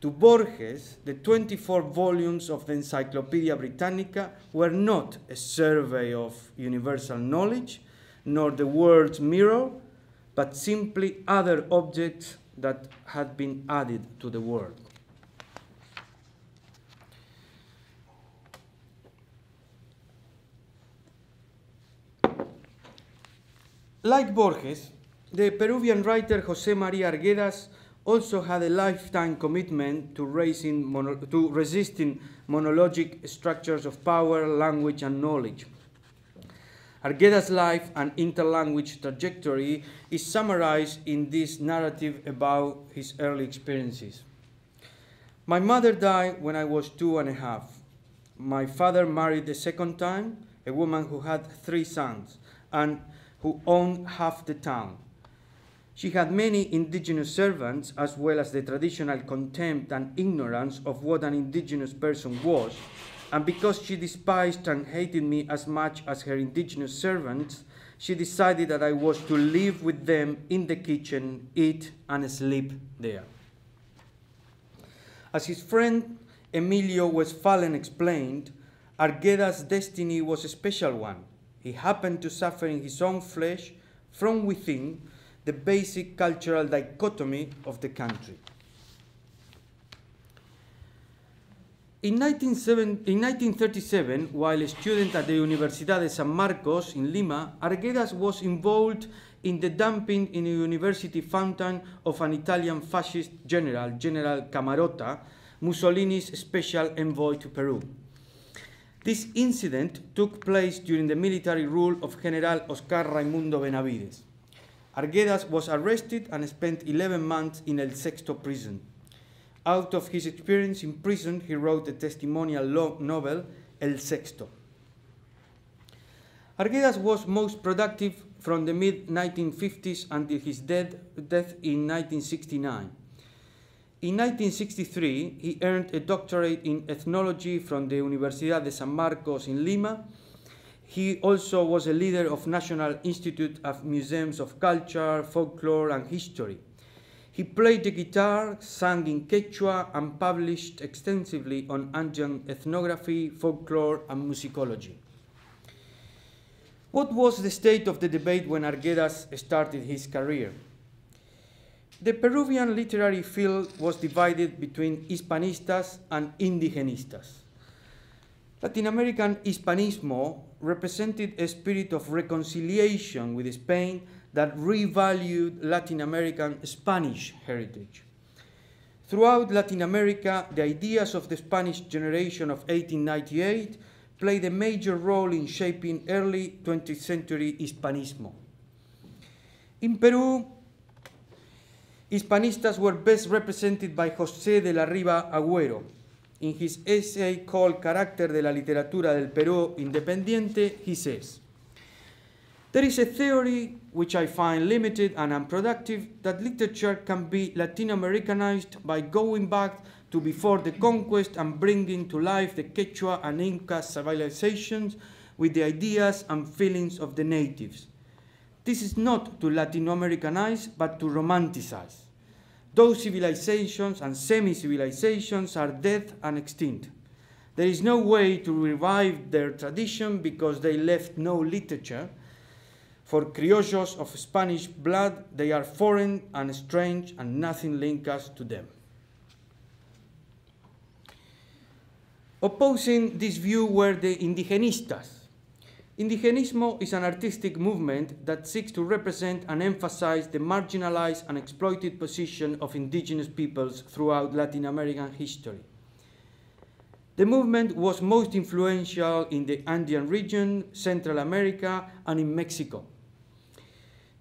To Borges, the 24 volumes of the Encyclopedia Britannica were not a survey of universal knowledge, nor the world's mirror, but simply other objects that had been added to the world. Like Borges, the Peruvian writer José María Arguedas also had a lifetime commitment to resisting monologic structures of power, language, and knowledge. Arguedas' life and interlanguage trajectory is summarized in this narrative about his early experiences. My mother died when I was 2 and a half. My father married the second time, a woman who had 3 sons and who owned half the town. She had many indigenous servants, as well as the traditional contempt and ignorance of what an indigenous person was, and because she despised and hated me as much as her indigenous servants, she decided that I was to live with them in the kitchen, eat and sleep there. As his friend Emilio Westphalen explained, Arguedas' destiny was a special one. He happened to suffer in his own flesh, from within, the basic cultural dichotomy of the country. In 1937, while a student at the Universidad de San Marcos in Lima, Arguedas was involved in the dumping in a university fountain of an Italian fascist general, General Camarota, Mussolini's special envoy to Peru. This incident took place during the military rule of General Oscar Raimundo Benavides. Arguedas was arrested and spent 11 months in El Sexto prison. Out of his experience in prison, he wrote the testimonial novel, El Sexto. Arguedas was most productive from the mid-1950s until his death in 1969. In 1963, he earned a doctorate in ethnology from the Universidad de San Marcos in Lima. He also was a leader of National Institute of Museums of Culture, Folklore, and History. He played the guitar, sang in Quechua, and published extensively on Andean ethnography, folklore, and musicology. What was the state of the debate when Arguedas started his career? The Peruvian literary field was divided between Hispanistas and Indigenistas. Latin American Hispanismo represented a spirit of reconciliation with Spain that revalued Latin American Spanish heritage. Throughout Latin America, the ideas of the Spanish generation of 1898 played a major role in shaping early 20th century Hispanismo. In Peru, Hispanistas were best represented by José de la Riva Agüero. In his essay called Carácter de la Literatura del Perú Independiente, he says, "There is a theory, which I find limited and unproductive, that literature can be Latin Americanized by going back to before the conquest and bringing to life the Quechua and Inca civilizations with the ideas and feelings of the natives. This is not to Latin Americanize, but to romanticize. Those civilizations and semi-civilizations are dead and extinct. There is no way to revive their tradition because they left no literature. For criollos of Spanish blood, they are foreign and strange and nothing links us to them." Opposing this view were the indigenistas. Indigenismo is an artistic movement that seeks to represent and emphasize the marginalized and exploited position of indigenous peoples throughout Latin American history. The movement was most influential in the Andean region, Central America, and in Mexico.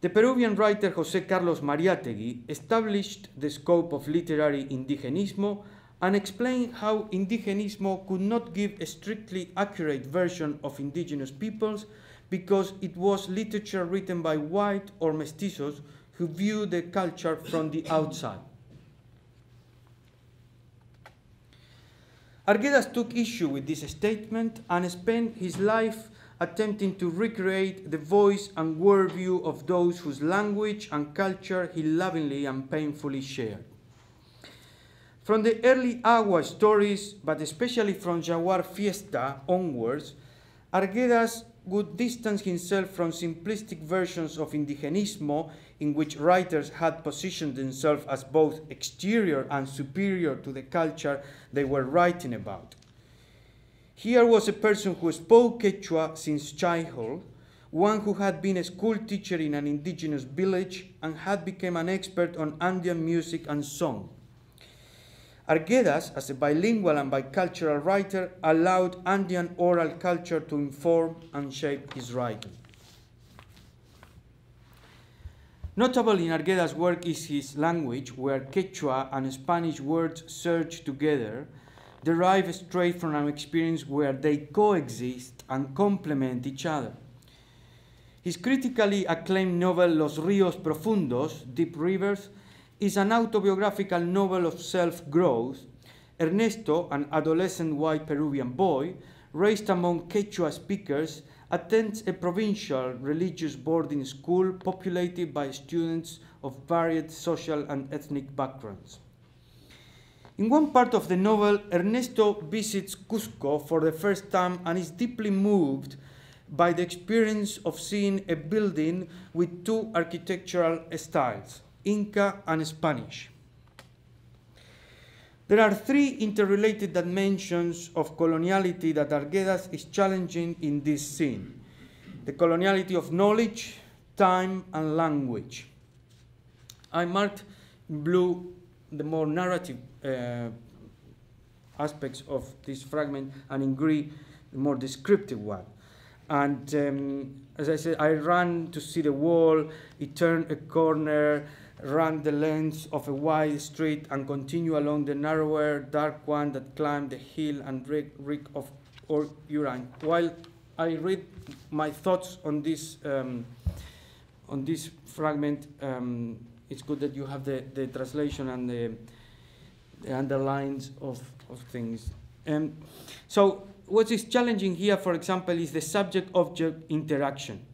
The Peruvian writer José Carlos Mariátegui established the scope of literary indigenismo and explain how indigenismo could not give a strictly accurate version of indigenous peoples because it was literature written by white or mestizos who viewed the culture from the outside. Arguedas took issue with this statement and spent his life attempting to recreate the voice and worldview of those whose language and culture he lovingly and painfully shared. From the early Agua stories, but especially from Jaguar Fiesta onwards, Arguedas would distance himself from simplistic versions of indigenismo in which writers had positioned themselves as both exterior and superior to the culture they were writing about. Here was a person who spoke Quechua since childhood, one who had been a school teacher in an indigenous village and had become an expert on Andean music and song. Arguedas, as a bilingual and bicultural writer, allowed Andean oral culture to inform and shape his writing. Notable in Arguedas' work is his language, where Quechua and Spanish words searched together, derived straight from an experience where they coexist and complement each other. His critically acclaimed novel Los Ríos Profundos, Deep Rivers, is an autobiographical novel of self-growth. Ernesto, an adolescent white Peruvian boy, raised among Quechua speakers, attends a provincial religious boarding school populated by students of varied social and ethnic backgrounds. In one part of the novel, Ernesto visits Cusco for the first time and is deeply moved by the experience of seeing a building with two architectural styles, Inca and Spanish. There are three interrelated dimensions of coloniality that Arguedas is challenging in this scene: the coloniality of knowledge, time, and language. I marked in blue the more narrative aspects of this fragment, and in green the more descriptive one. And as I said, I ran to see the wall, it turned a corner, ran the length of a wide street and continue along the narrower, dark one that climbed the hill and reek of urine. While I read my thoughts on this fragment, it's good that you have the translation and the underlines of things. So what is challenging here, for example, is the subject-object interaction.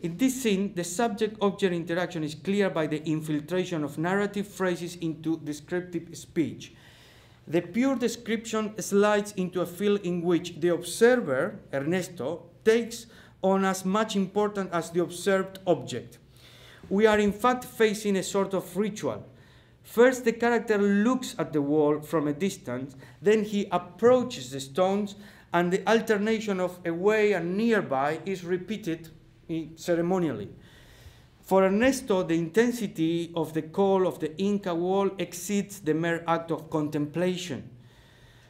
In this scene, the subject-object interaction is clear by the infiltration of narrative phrases into descriptive speech. The pure description slides into a field in which the observer, Ernesto, takes on as much importance as the observed object. We are in fact facing a sort of ritual. First, the character looks at the wall from a distance, then he approaches the stones, and the alternation of away and nearby is repeated ceremonially. For Ernesto, the intensity of the call of the Inca wall exceeds the mere act of contemplation.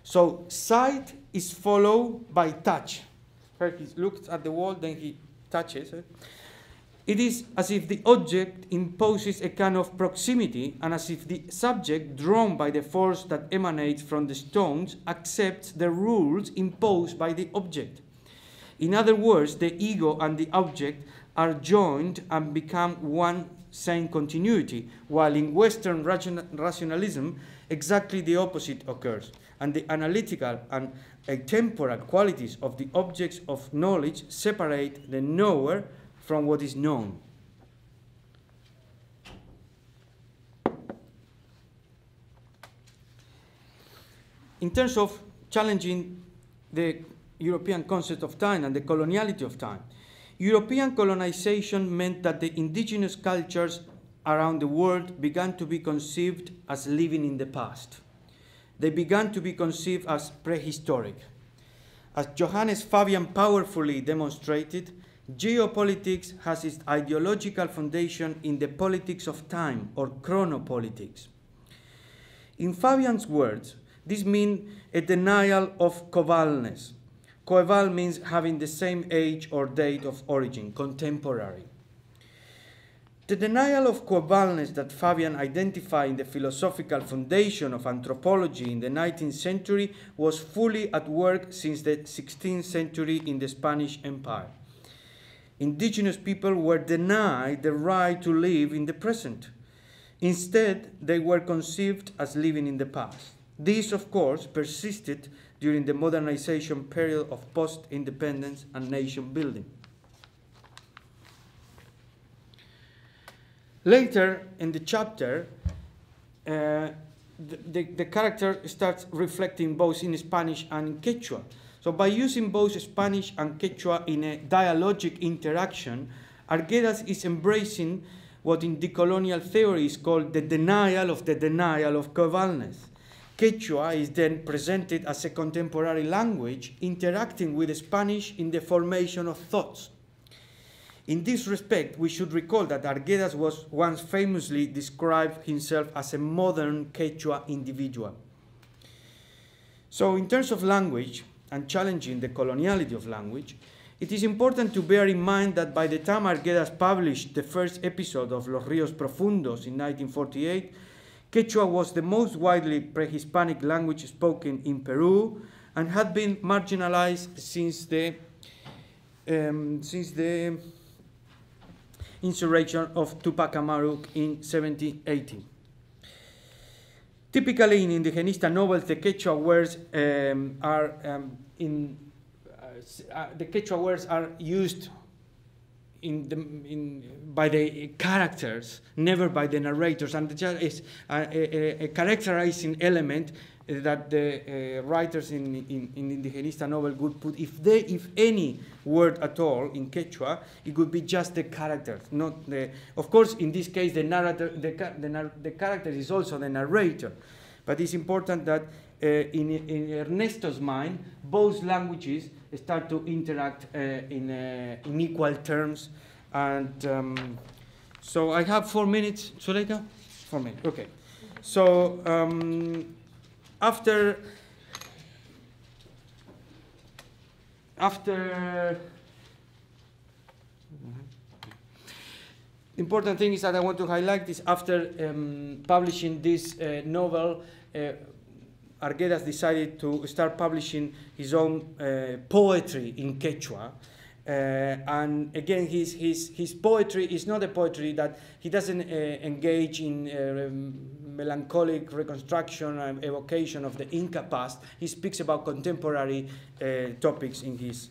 So sight is followed by touch. First he looks at the wall, then he touches it. It is as if the object imposes a kind of proximity, and as if the subject, drawn by the force that emanates from the stones, accepts the rules imposed by the object. In other words, the ego and the object are joined and become one same continuity, while in Western rationalism, exactly the opposite occurs, and the analytical and temporal qualities of the objects of knowledge separate the knower from what is known. In terms of challenging the European concept of time and the coloniality of time. European colonization meant that the indigenous cultures around the world began to be conceived as living in the past. They began to be conceived as prehistoric. As Johannes Fabian powerfully demonstrated, geopolitics has its ideological foundation in the politics of time, or chronopolitics. In Fabian's words, this means a denial of coevalness. Coeval means having the same age or date of origin, contemporary. The denial of coevalness that Fabian identified in the philosophical foundation of anthropology in the 19th century was fully at work since the 16th century in the Spanish Empire. Indigenous people were denied the right to live in the present. Instead, they were conceived as living in the past. This, of course, persisted during the modernization period of post-independence and nation building. Later in the chapter, the character starts reflecting both in Spanish and in Quechua. So by using both Spanish and Quechua in a dialogic interaction, Arguedas is embracing what in decolonial theory is called the denial of coevalness. Quechua is then presented as a contemporary language interacting with Spanish in the formation of thoughts. In this respect, we should recall that Arguedas was once famously described himself as a modern Quechua individual. So in terms of language and challenging the coloniality of language, It is important to bear in mind that by the time Arguedas published the first episode of Los Ríos Profundos in 1948, Quechua was the most widely pre-Hispanic language spoken in Peru and had been marginalized since the insurrection of Tupac Amaru in 1780. Typically, in indigenista novels, the Quechua words are used by the characters, never by the narrators, and it is a characterizing element that the writers in indigenista novel would put. If any word at all in Quechua, it would be just the characters, not the. Of course, in this case, the narrator, the character is also the narrator, but it's important that in Ernesto's mind, both languages start to interact in equal terms, and so I have 4 minutes, Zuleyka? 4 minutes, okay. So after important thing is that I want to highlight is after publishing this novel, Arguedas decided to start publishing his own poetry in Quechua. And again, his poetry is not a poetry that he doesn't engage in melancholic reconstruction and evocation of the Inca past. He speaks about contemporary topics in his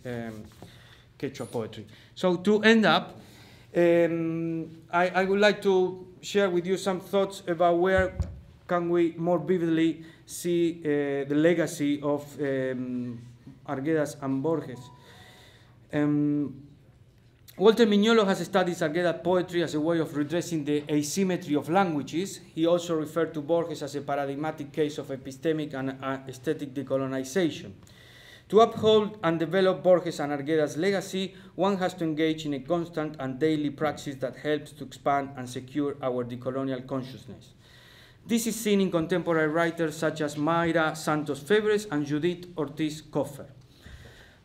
Quechua poetry. So to end up, I would like to share with you some thoughts about where can we more vividly see the legacy of Arguedas and Borges. Walter Mignolo has studied Arguedas' poetry as a way of redressing the asymmetry of languages. He also referred to Borges as a paradigmatic case of epistemic and aesthetic decolonization. To uphold and develop Borges and Arguedas' legacy, one has to engage in a constant and daily practice that helps to expand and secure our decolonial consciousness. This is seen in contemporary writers such as Mayra Santos Febres and Judith Ortiz Coffer.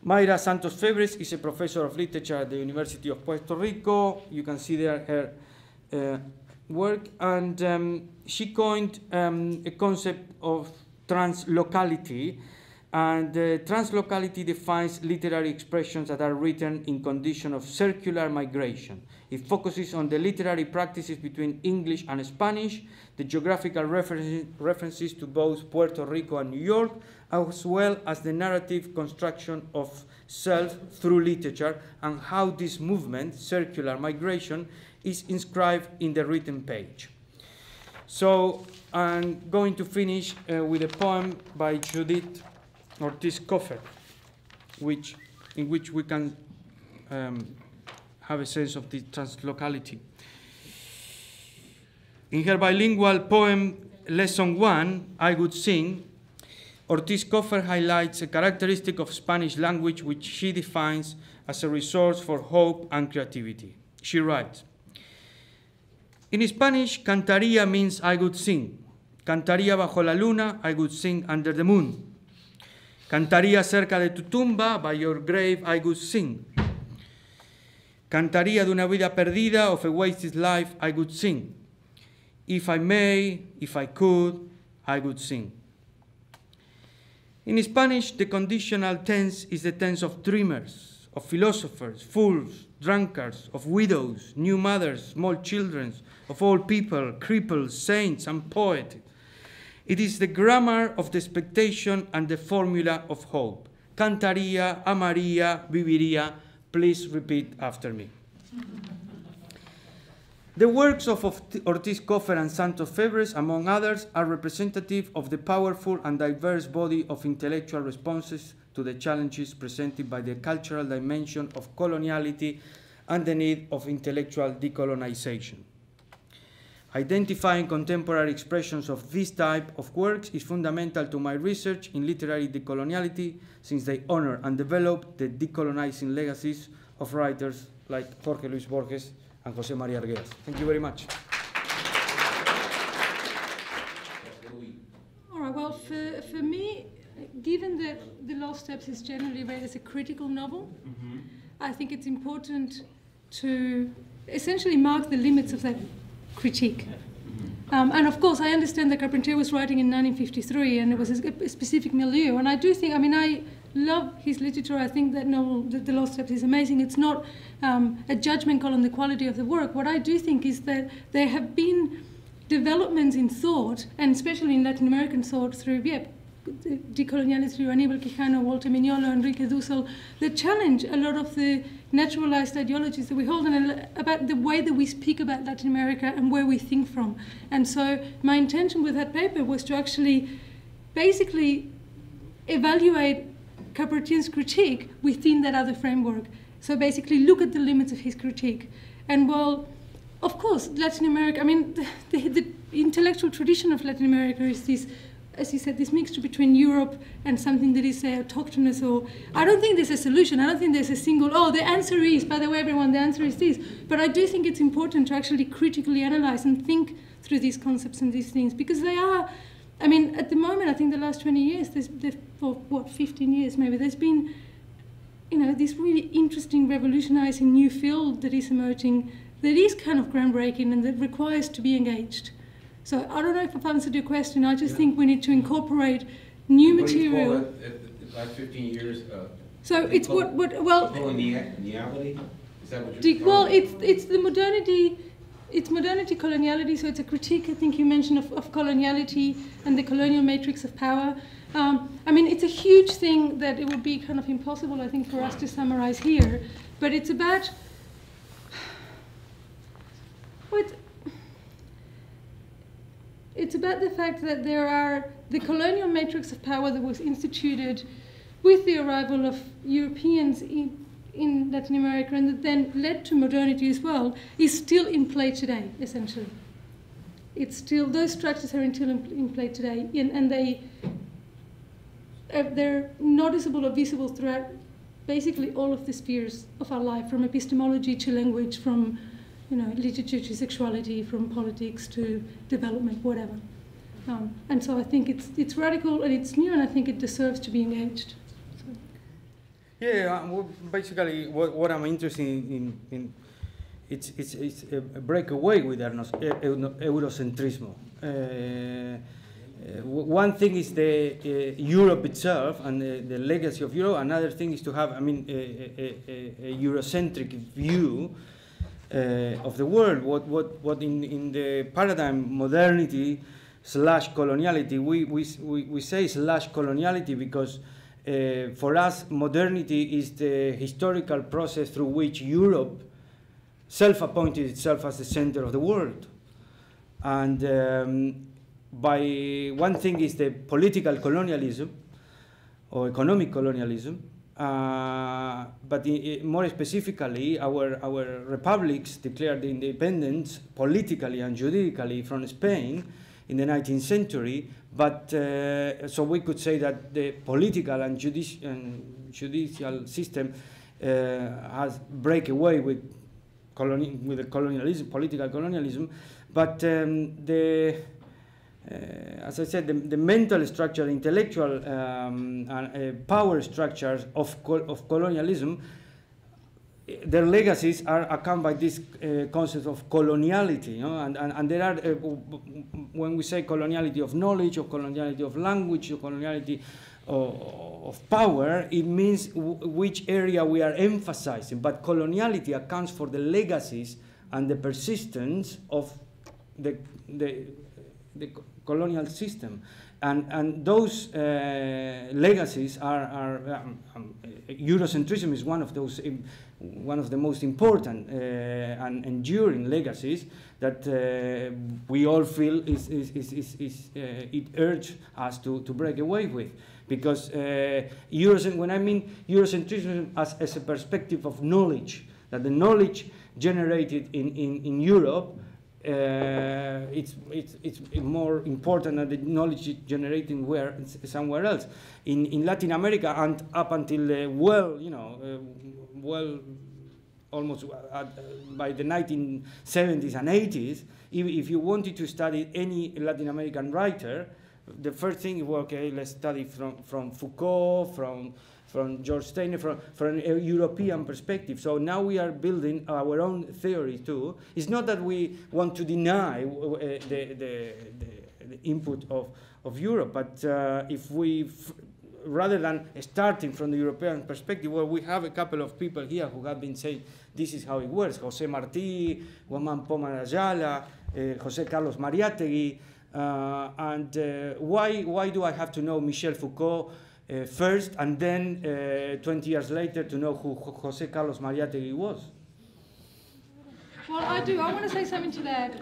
Mayra Santos Febres is a professor of literature at the University of Puerto Rico. You can see there her work. And she coined a concept of translocality. And translocality defines literary expressions that are written in condition of circular migration. It focuses on the literary practices between English and Spanish, the geographical references to both Puerto Rico and New York, as well as the narrative construction of self through literature and how this movement, circular migration, is inscribed in the written page. So I'm going to finish with a poem by Judith Ortiz Coffer, in which we can have a sense of the translocality. In her bilingual poem, Lesson 1, I Would Sing, Ortiz Coffer highlights a characteristic of Spanish language which she defines as a resource for hope and creativity. She writes, in Spanish, cantaría means I would sing. Cantaría bajo la luna, I would sing under the moon. Cantaría cerca de tu tumba, by your grave I would sing. Cantaría de una vida perdida, of a wasted life I would sing. If I may, if I could, I would sing. In Spanish, the conditional tense is the tense of dreamers, of philosophers, fools, drunkards, of widows, new mothers, small children, of all people, cripples, saints, and poets. It is the grammar of the expectation and the formula of hope. Cantaría, amaría, viviría. Please repeat after me. The works of Ortiz Coffer and Santos Febres, among others, are representative of the powerful and diverse body of intellectual responses to the challenges presented by the cultural dimension of coloniality and the need of intellectual decolonization. Identifying contemporary expressions of this type of works is fundamental to my research in literary decoloniality, since they honor and develop the decolonizing legacies of writers like Jorge Luis Borges and José María Arguedas. Thank you very much. All right, well, for me, given that The Lost Steps is generally read as a critical novel, mm-hmm. I think it's important to essentially mark the limits of that critique. And of course, I understand that Carpentier was writing in 1953, and it was a specific milieu. And I do think, I mean, I love his literature. I think that novel, The Lost Steps, is amazing. It's not a judgment call on the quality of the work. What I do think is that there have been developments in thought, and especially in Latin American thought, through decoloniality, through Aníbal Quijano, Walter Mignolo, Enrique Dussel, that challenge a lot of the naturalized ideologies that we hold, and about the way that we speak about Latin America and where we think from. And so my intention with that paper was to actually basically evaluate Carpentier's critique within that other framework. So basically look at the limits of his critique. And while, of course, Latin America, I mean, the intellectual tradition of Latin America is this, as you said, this mixture between Europe and something that is autochthonous, or I don't think there's a solution. I don't think there's a single, oh, the answer is, by the way, everyone, the answer is this. But I do think it's important to actually critically analyze and think through these concepts and these things, because they are, I mean, at the moment, I think the last 20 years, for what, 15 years maybe, there's been, you know, this really interesting, revolutionizing new field that is emerging, that is kind of groundbreaking and that requires to be engaged. So I don't know if I've answered your question. I just think we need to incorporate new material. What do you call that, the last 15 years? So it's well, coloniality? Is that what you're calling it? Well, it's the modernity, it's modernity coloniality. So it's a critique, I think you mentioned, of coloniality and the colonial matrix of power. I mean, it's a huge thing that it would be kind of impossible, I think, for us to summarize here. But it's about what. It's about the fact that there are the colonial matrix of power that was instituted with the arrival of Europeans in Latin America, and that then led to modernity as well, is still in play today, essentially. It's still, those structures are still in play today, and they're noticeable or visible throughout basically all of the spheres of our life, from epistemology to language, from, you know, literature to sexuality, from politics to development, whatever. And so I think it's radical and it's new, and I think it deserves to be engaged. So. Yeah, well, basically what I'm interested in it's a breakaway with Eurocentrism. One thing is the Europe itself and the legacy of Europe. Another thing is to have, I mean, a Eurocentric view of the world, what in the paradigm modernity / coloniality, we say / coloniality because for us modernity is the historical process through which Europe self-appointed itself as the center of the world. And by one thing is the political colonialism or economic colonialism. But more specifically, our republics declared independence politically and juridically from Spain in the 19th century. But so we could say that the political and judicial system has break away with the colonialism, political colonialism. But as I said, the mental structure, intellectual power structures of colonialism, their legacies are accompanied by this concept of coloniality, you know? And there are, when we say coloniality of knowledge, or coloniality of language, or coloniality of power, it means which area we are emphasizing. But coloniality accounts for the legacies and the persistence of the colonial system, and those legacies are Eurocentrism is one of those, one of the most important and enduring legacies that we all feel it urges us to break away with, because when I mean Eurocentrism as a perspective of knowledge, that the knowledge generated in Europe, it's more important than the knowledge generating somewhere else. In Latin America, and up until almost by the 1970s and 80s, if you wanted to study any Latin American writer, the first thing was, okay, let's study from Foucault, from George Steiner, from a European perspective. So now we are building our own theory too. It's not that we want to deny the input of Europe, but if we, rather than starting from the European perspective, well, we have a couple of people here who have been saying this is how it works. José Martí, Guamán Pomar Ayala, José Carlos Mariátegui. Why do I have to know Michel Foucault first, and then 20 years later to know who José Carlos Mariátegui was? Well, I do. I want to say something to that.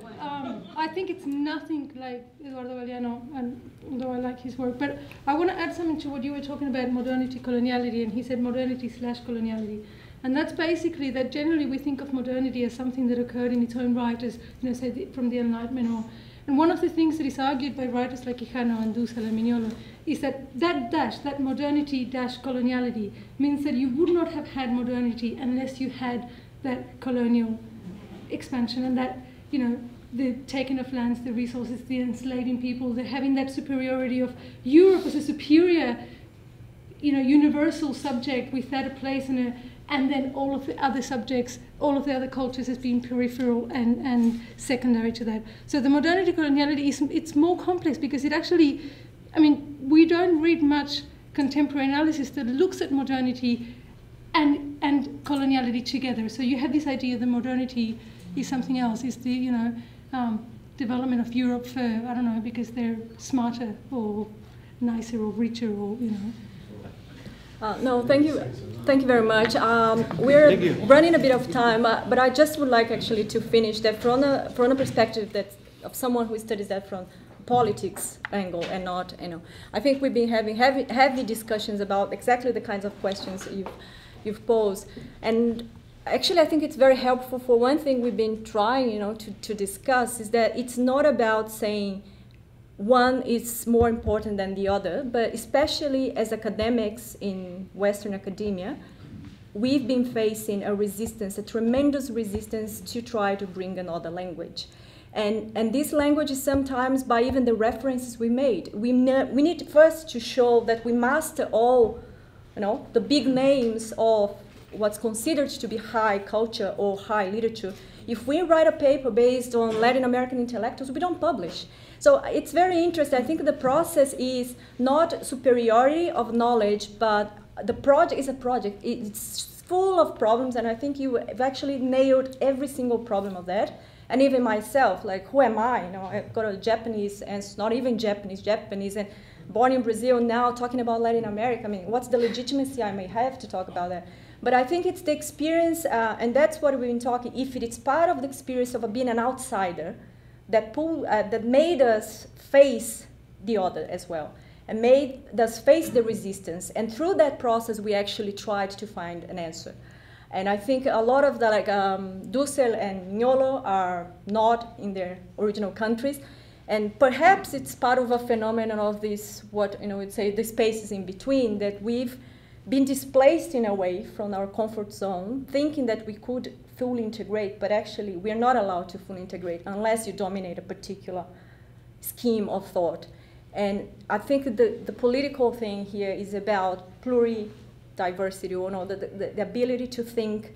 I think it's nothing like Eduardo Galeano, and although I like his work, but I want to add something to what you were talking about, modernity, coloniality, and he said modernity / coloniality. And that's basically that generally we think of modernity as something that occurred in its own right, as, you know, say, from the Enlightenment or. And one of the things that is argued by writers like Quijano and Dussel and Mignolo is that that modernity / coloniality means that you would not have had modernity unless you had that colonial expansion and that, you know, the taking of lands, the resources, the enslaving people, the having that superiority of Europe as a superior, you know, universal subject without a place in a, and then all of the other subjects, all of the other cultures as being peripheral and secondary to that. So the modernity coloniality is, it's more complex because it actually, I mean, we don't read much contemporary analysis that looks at modernity and coloniality together. So you have this idea that modernity is something else, is the, you know, development of Europe for, I don't know, because they're smarter or nicer or richer or, you know. No, thank you very much. We're running a bit of time, but I just would like actually to finish that from a perspective that of someone who studies that from politics angle and not, you know. I think we've been having heavy discussions about exactly the kinds of questions you've posed, and actually I think it's very helpful. For one thing, we've been trying, you know, to discuss is that it's not about saying one is more important than the other, but especially as academics in Western academia, we've been facing a resistance, a tremendous resistance to try to bring another language. And this language is sometimes by even the references we made. We need first to show that we master all, you know, the big names of what's considered to be high culture or high literature. If we write a paper based on Latin American intellectuals, we don't publish. So it's very interesting. I think the process is not superiority of knowledge, but the project is a project. It's full of problems, and I think you have actually nailed every single problem of that. And even myself, like, who am I? You know, I've got a Japanese, and it's not even Japanese, and born in Brazil, now talking about Latin America. I mean, what's the legitimacy I may have to talk about that? But I think it's the experience, and that's what we've been talking, if it's part of the experience of being an outsider, that made us face the other as well, and made us face the resistance. And through that process, we actually tried to find an answer. And I think a lot of the, like, Dussel and Mignolo are not in their original countries. And perhaps it's part of a phenomenon of this, what, you know, we'd say the spaces in between, that we've been displaced in a way from our comfort zone, thinking that we could fully integrate, but actually we are not allowed to fully integrate unless you dominate a particular scheme of thought. And I think the political thing here is about pluridiversity, or no, the ability to think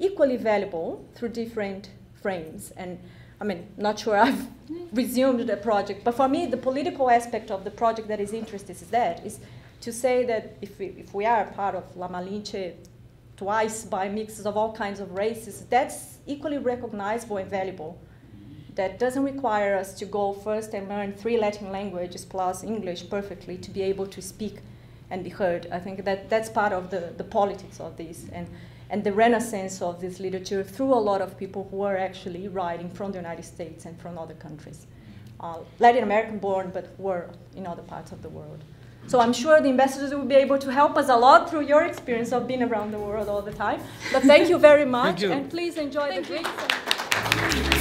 equally valuable through different frames. And I mean, not sure I've resumed the project, but for me, the political aspect of the project that is interesting is that, is to say that if we are part of La Malinche twice by mixes of all kinds of races, that's equally recognizable and valuable. That doesn't require us to go first and learn 3 Latin languages plus English perfectly to be able to speak and be heard. I think that's part of the politics of this and the renaissance of this literature through a lot of people who are actually writing from the United States and from other countries. Latin American born, but were in other parts of the world. So I'm sure the ambassadors will be able to help us a lot through your experience of being around the world all the time. But thank you very much, and please enjoy the drinks.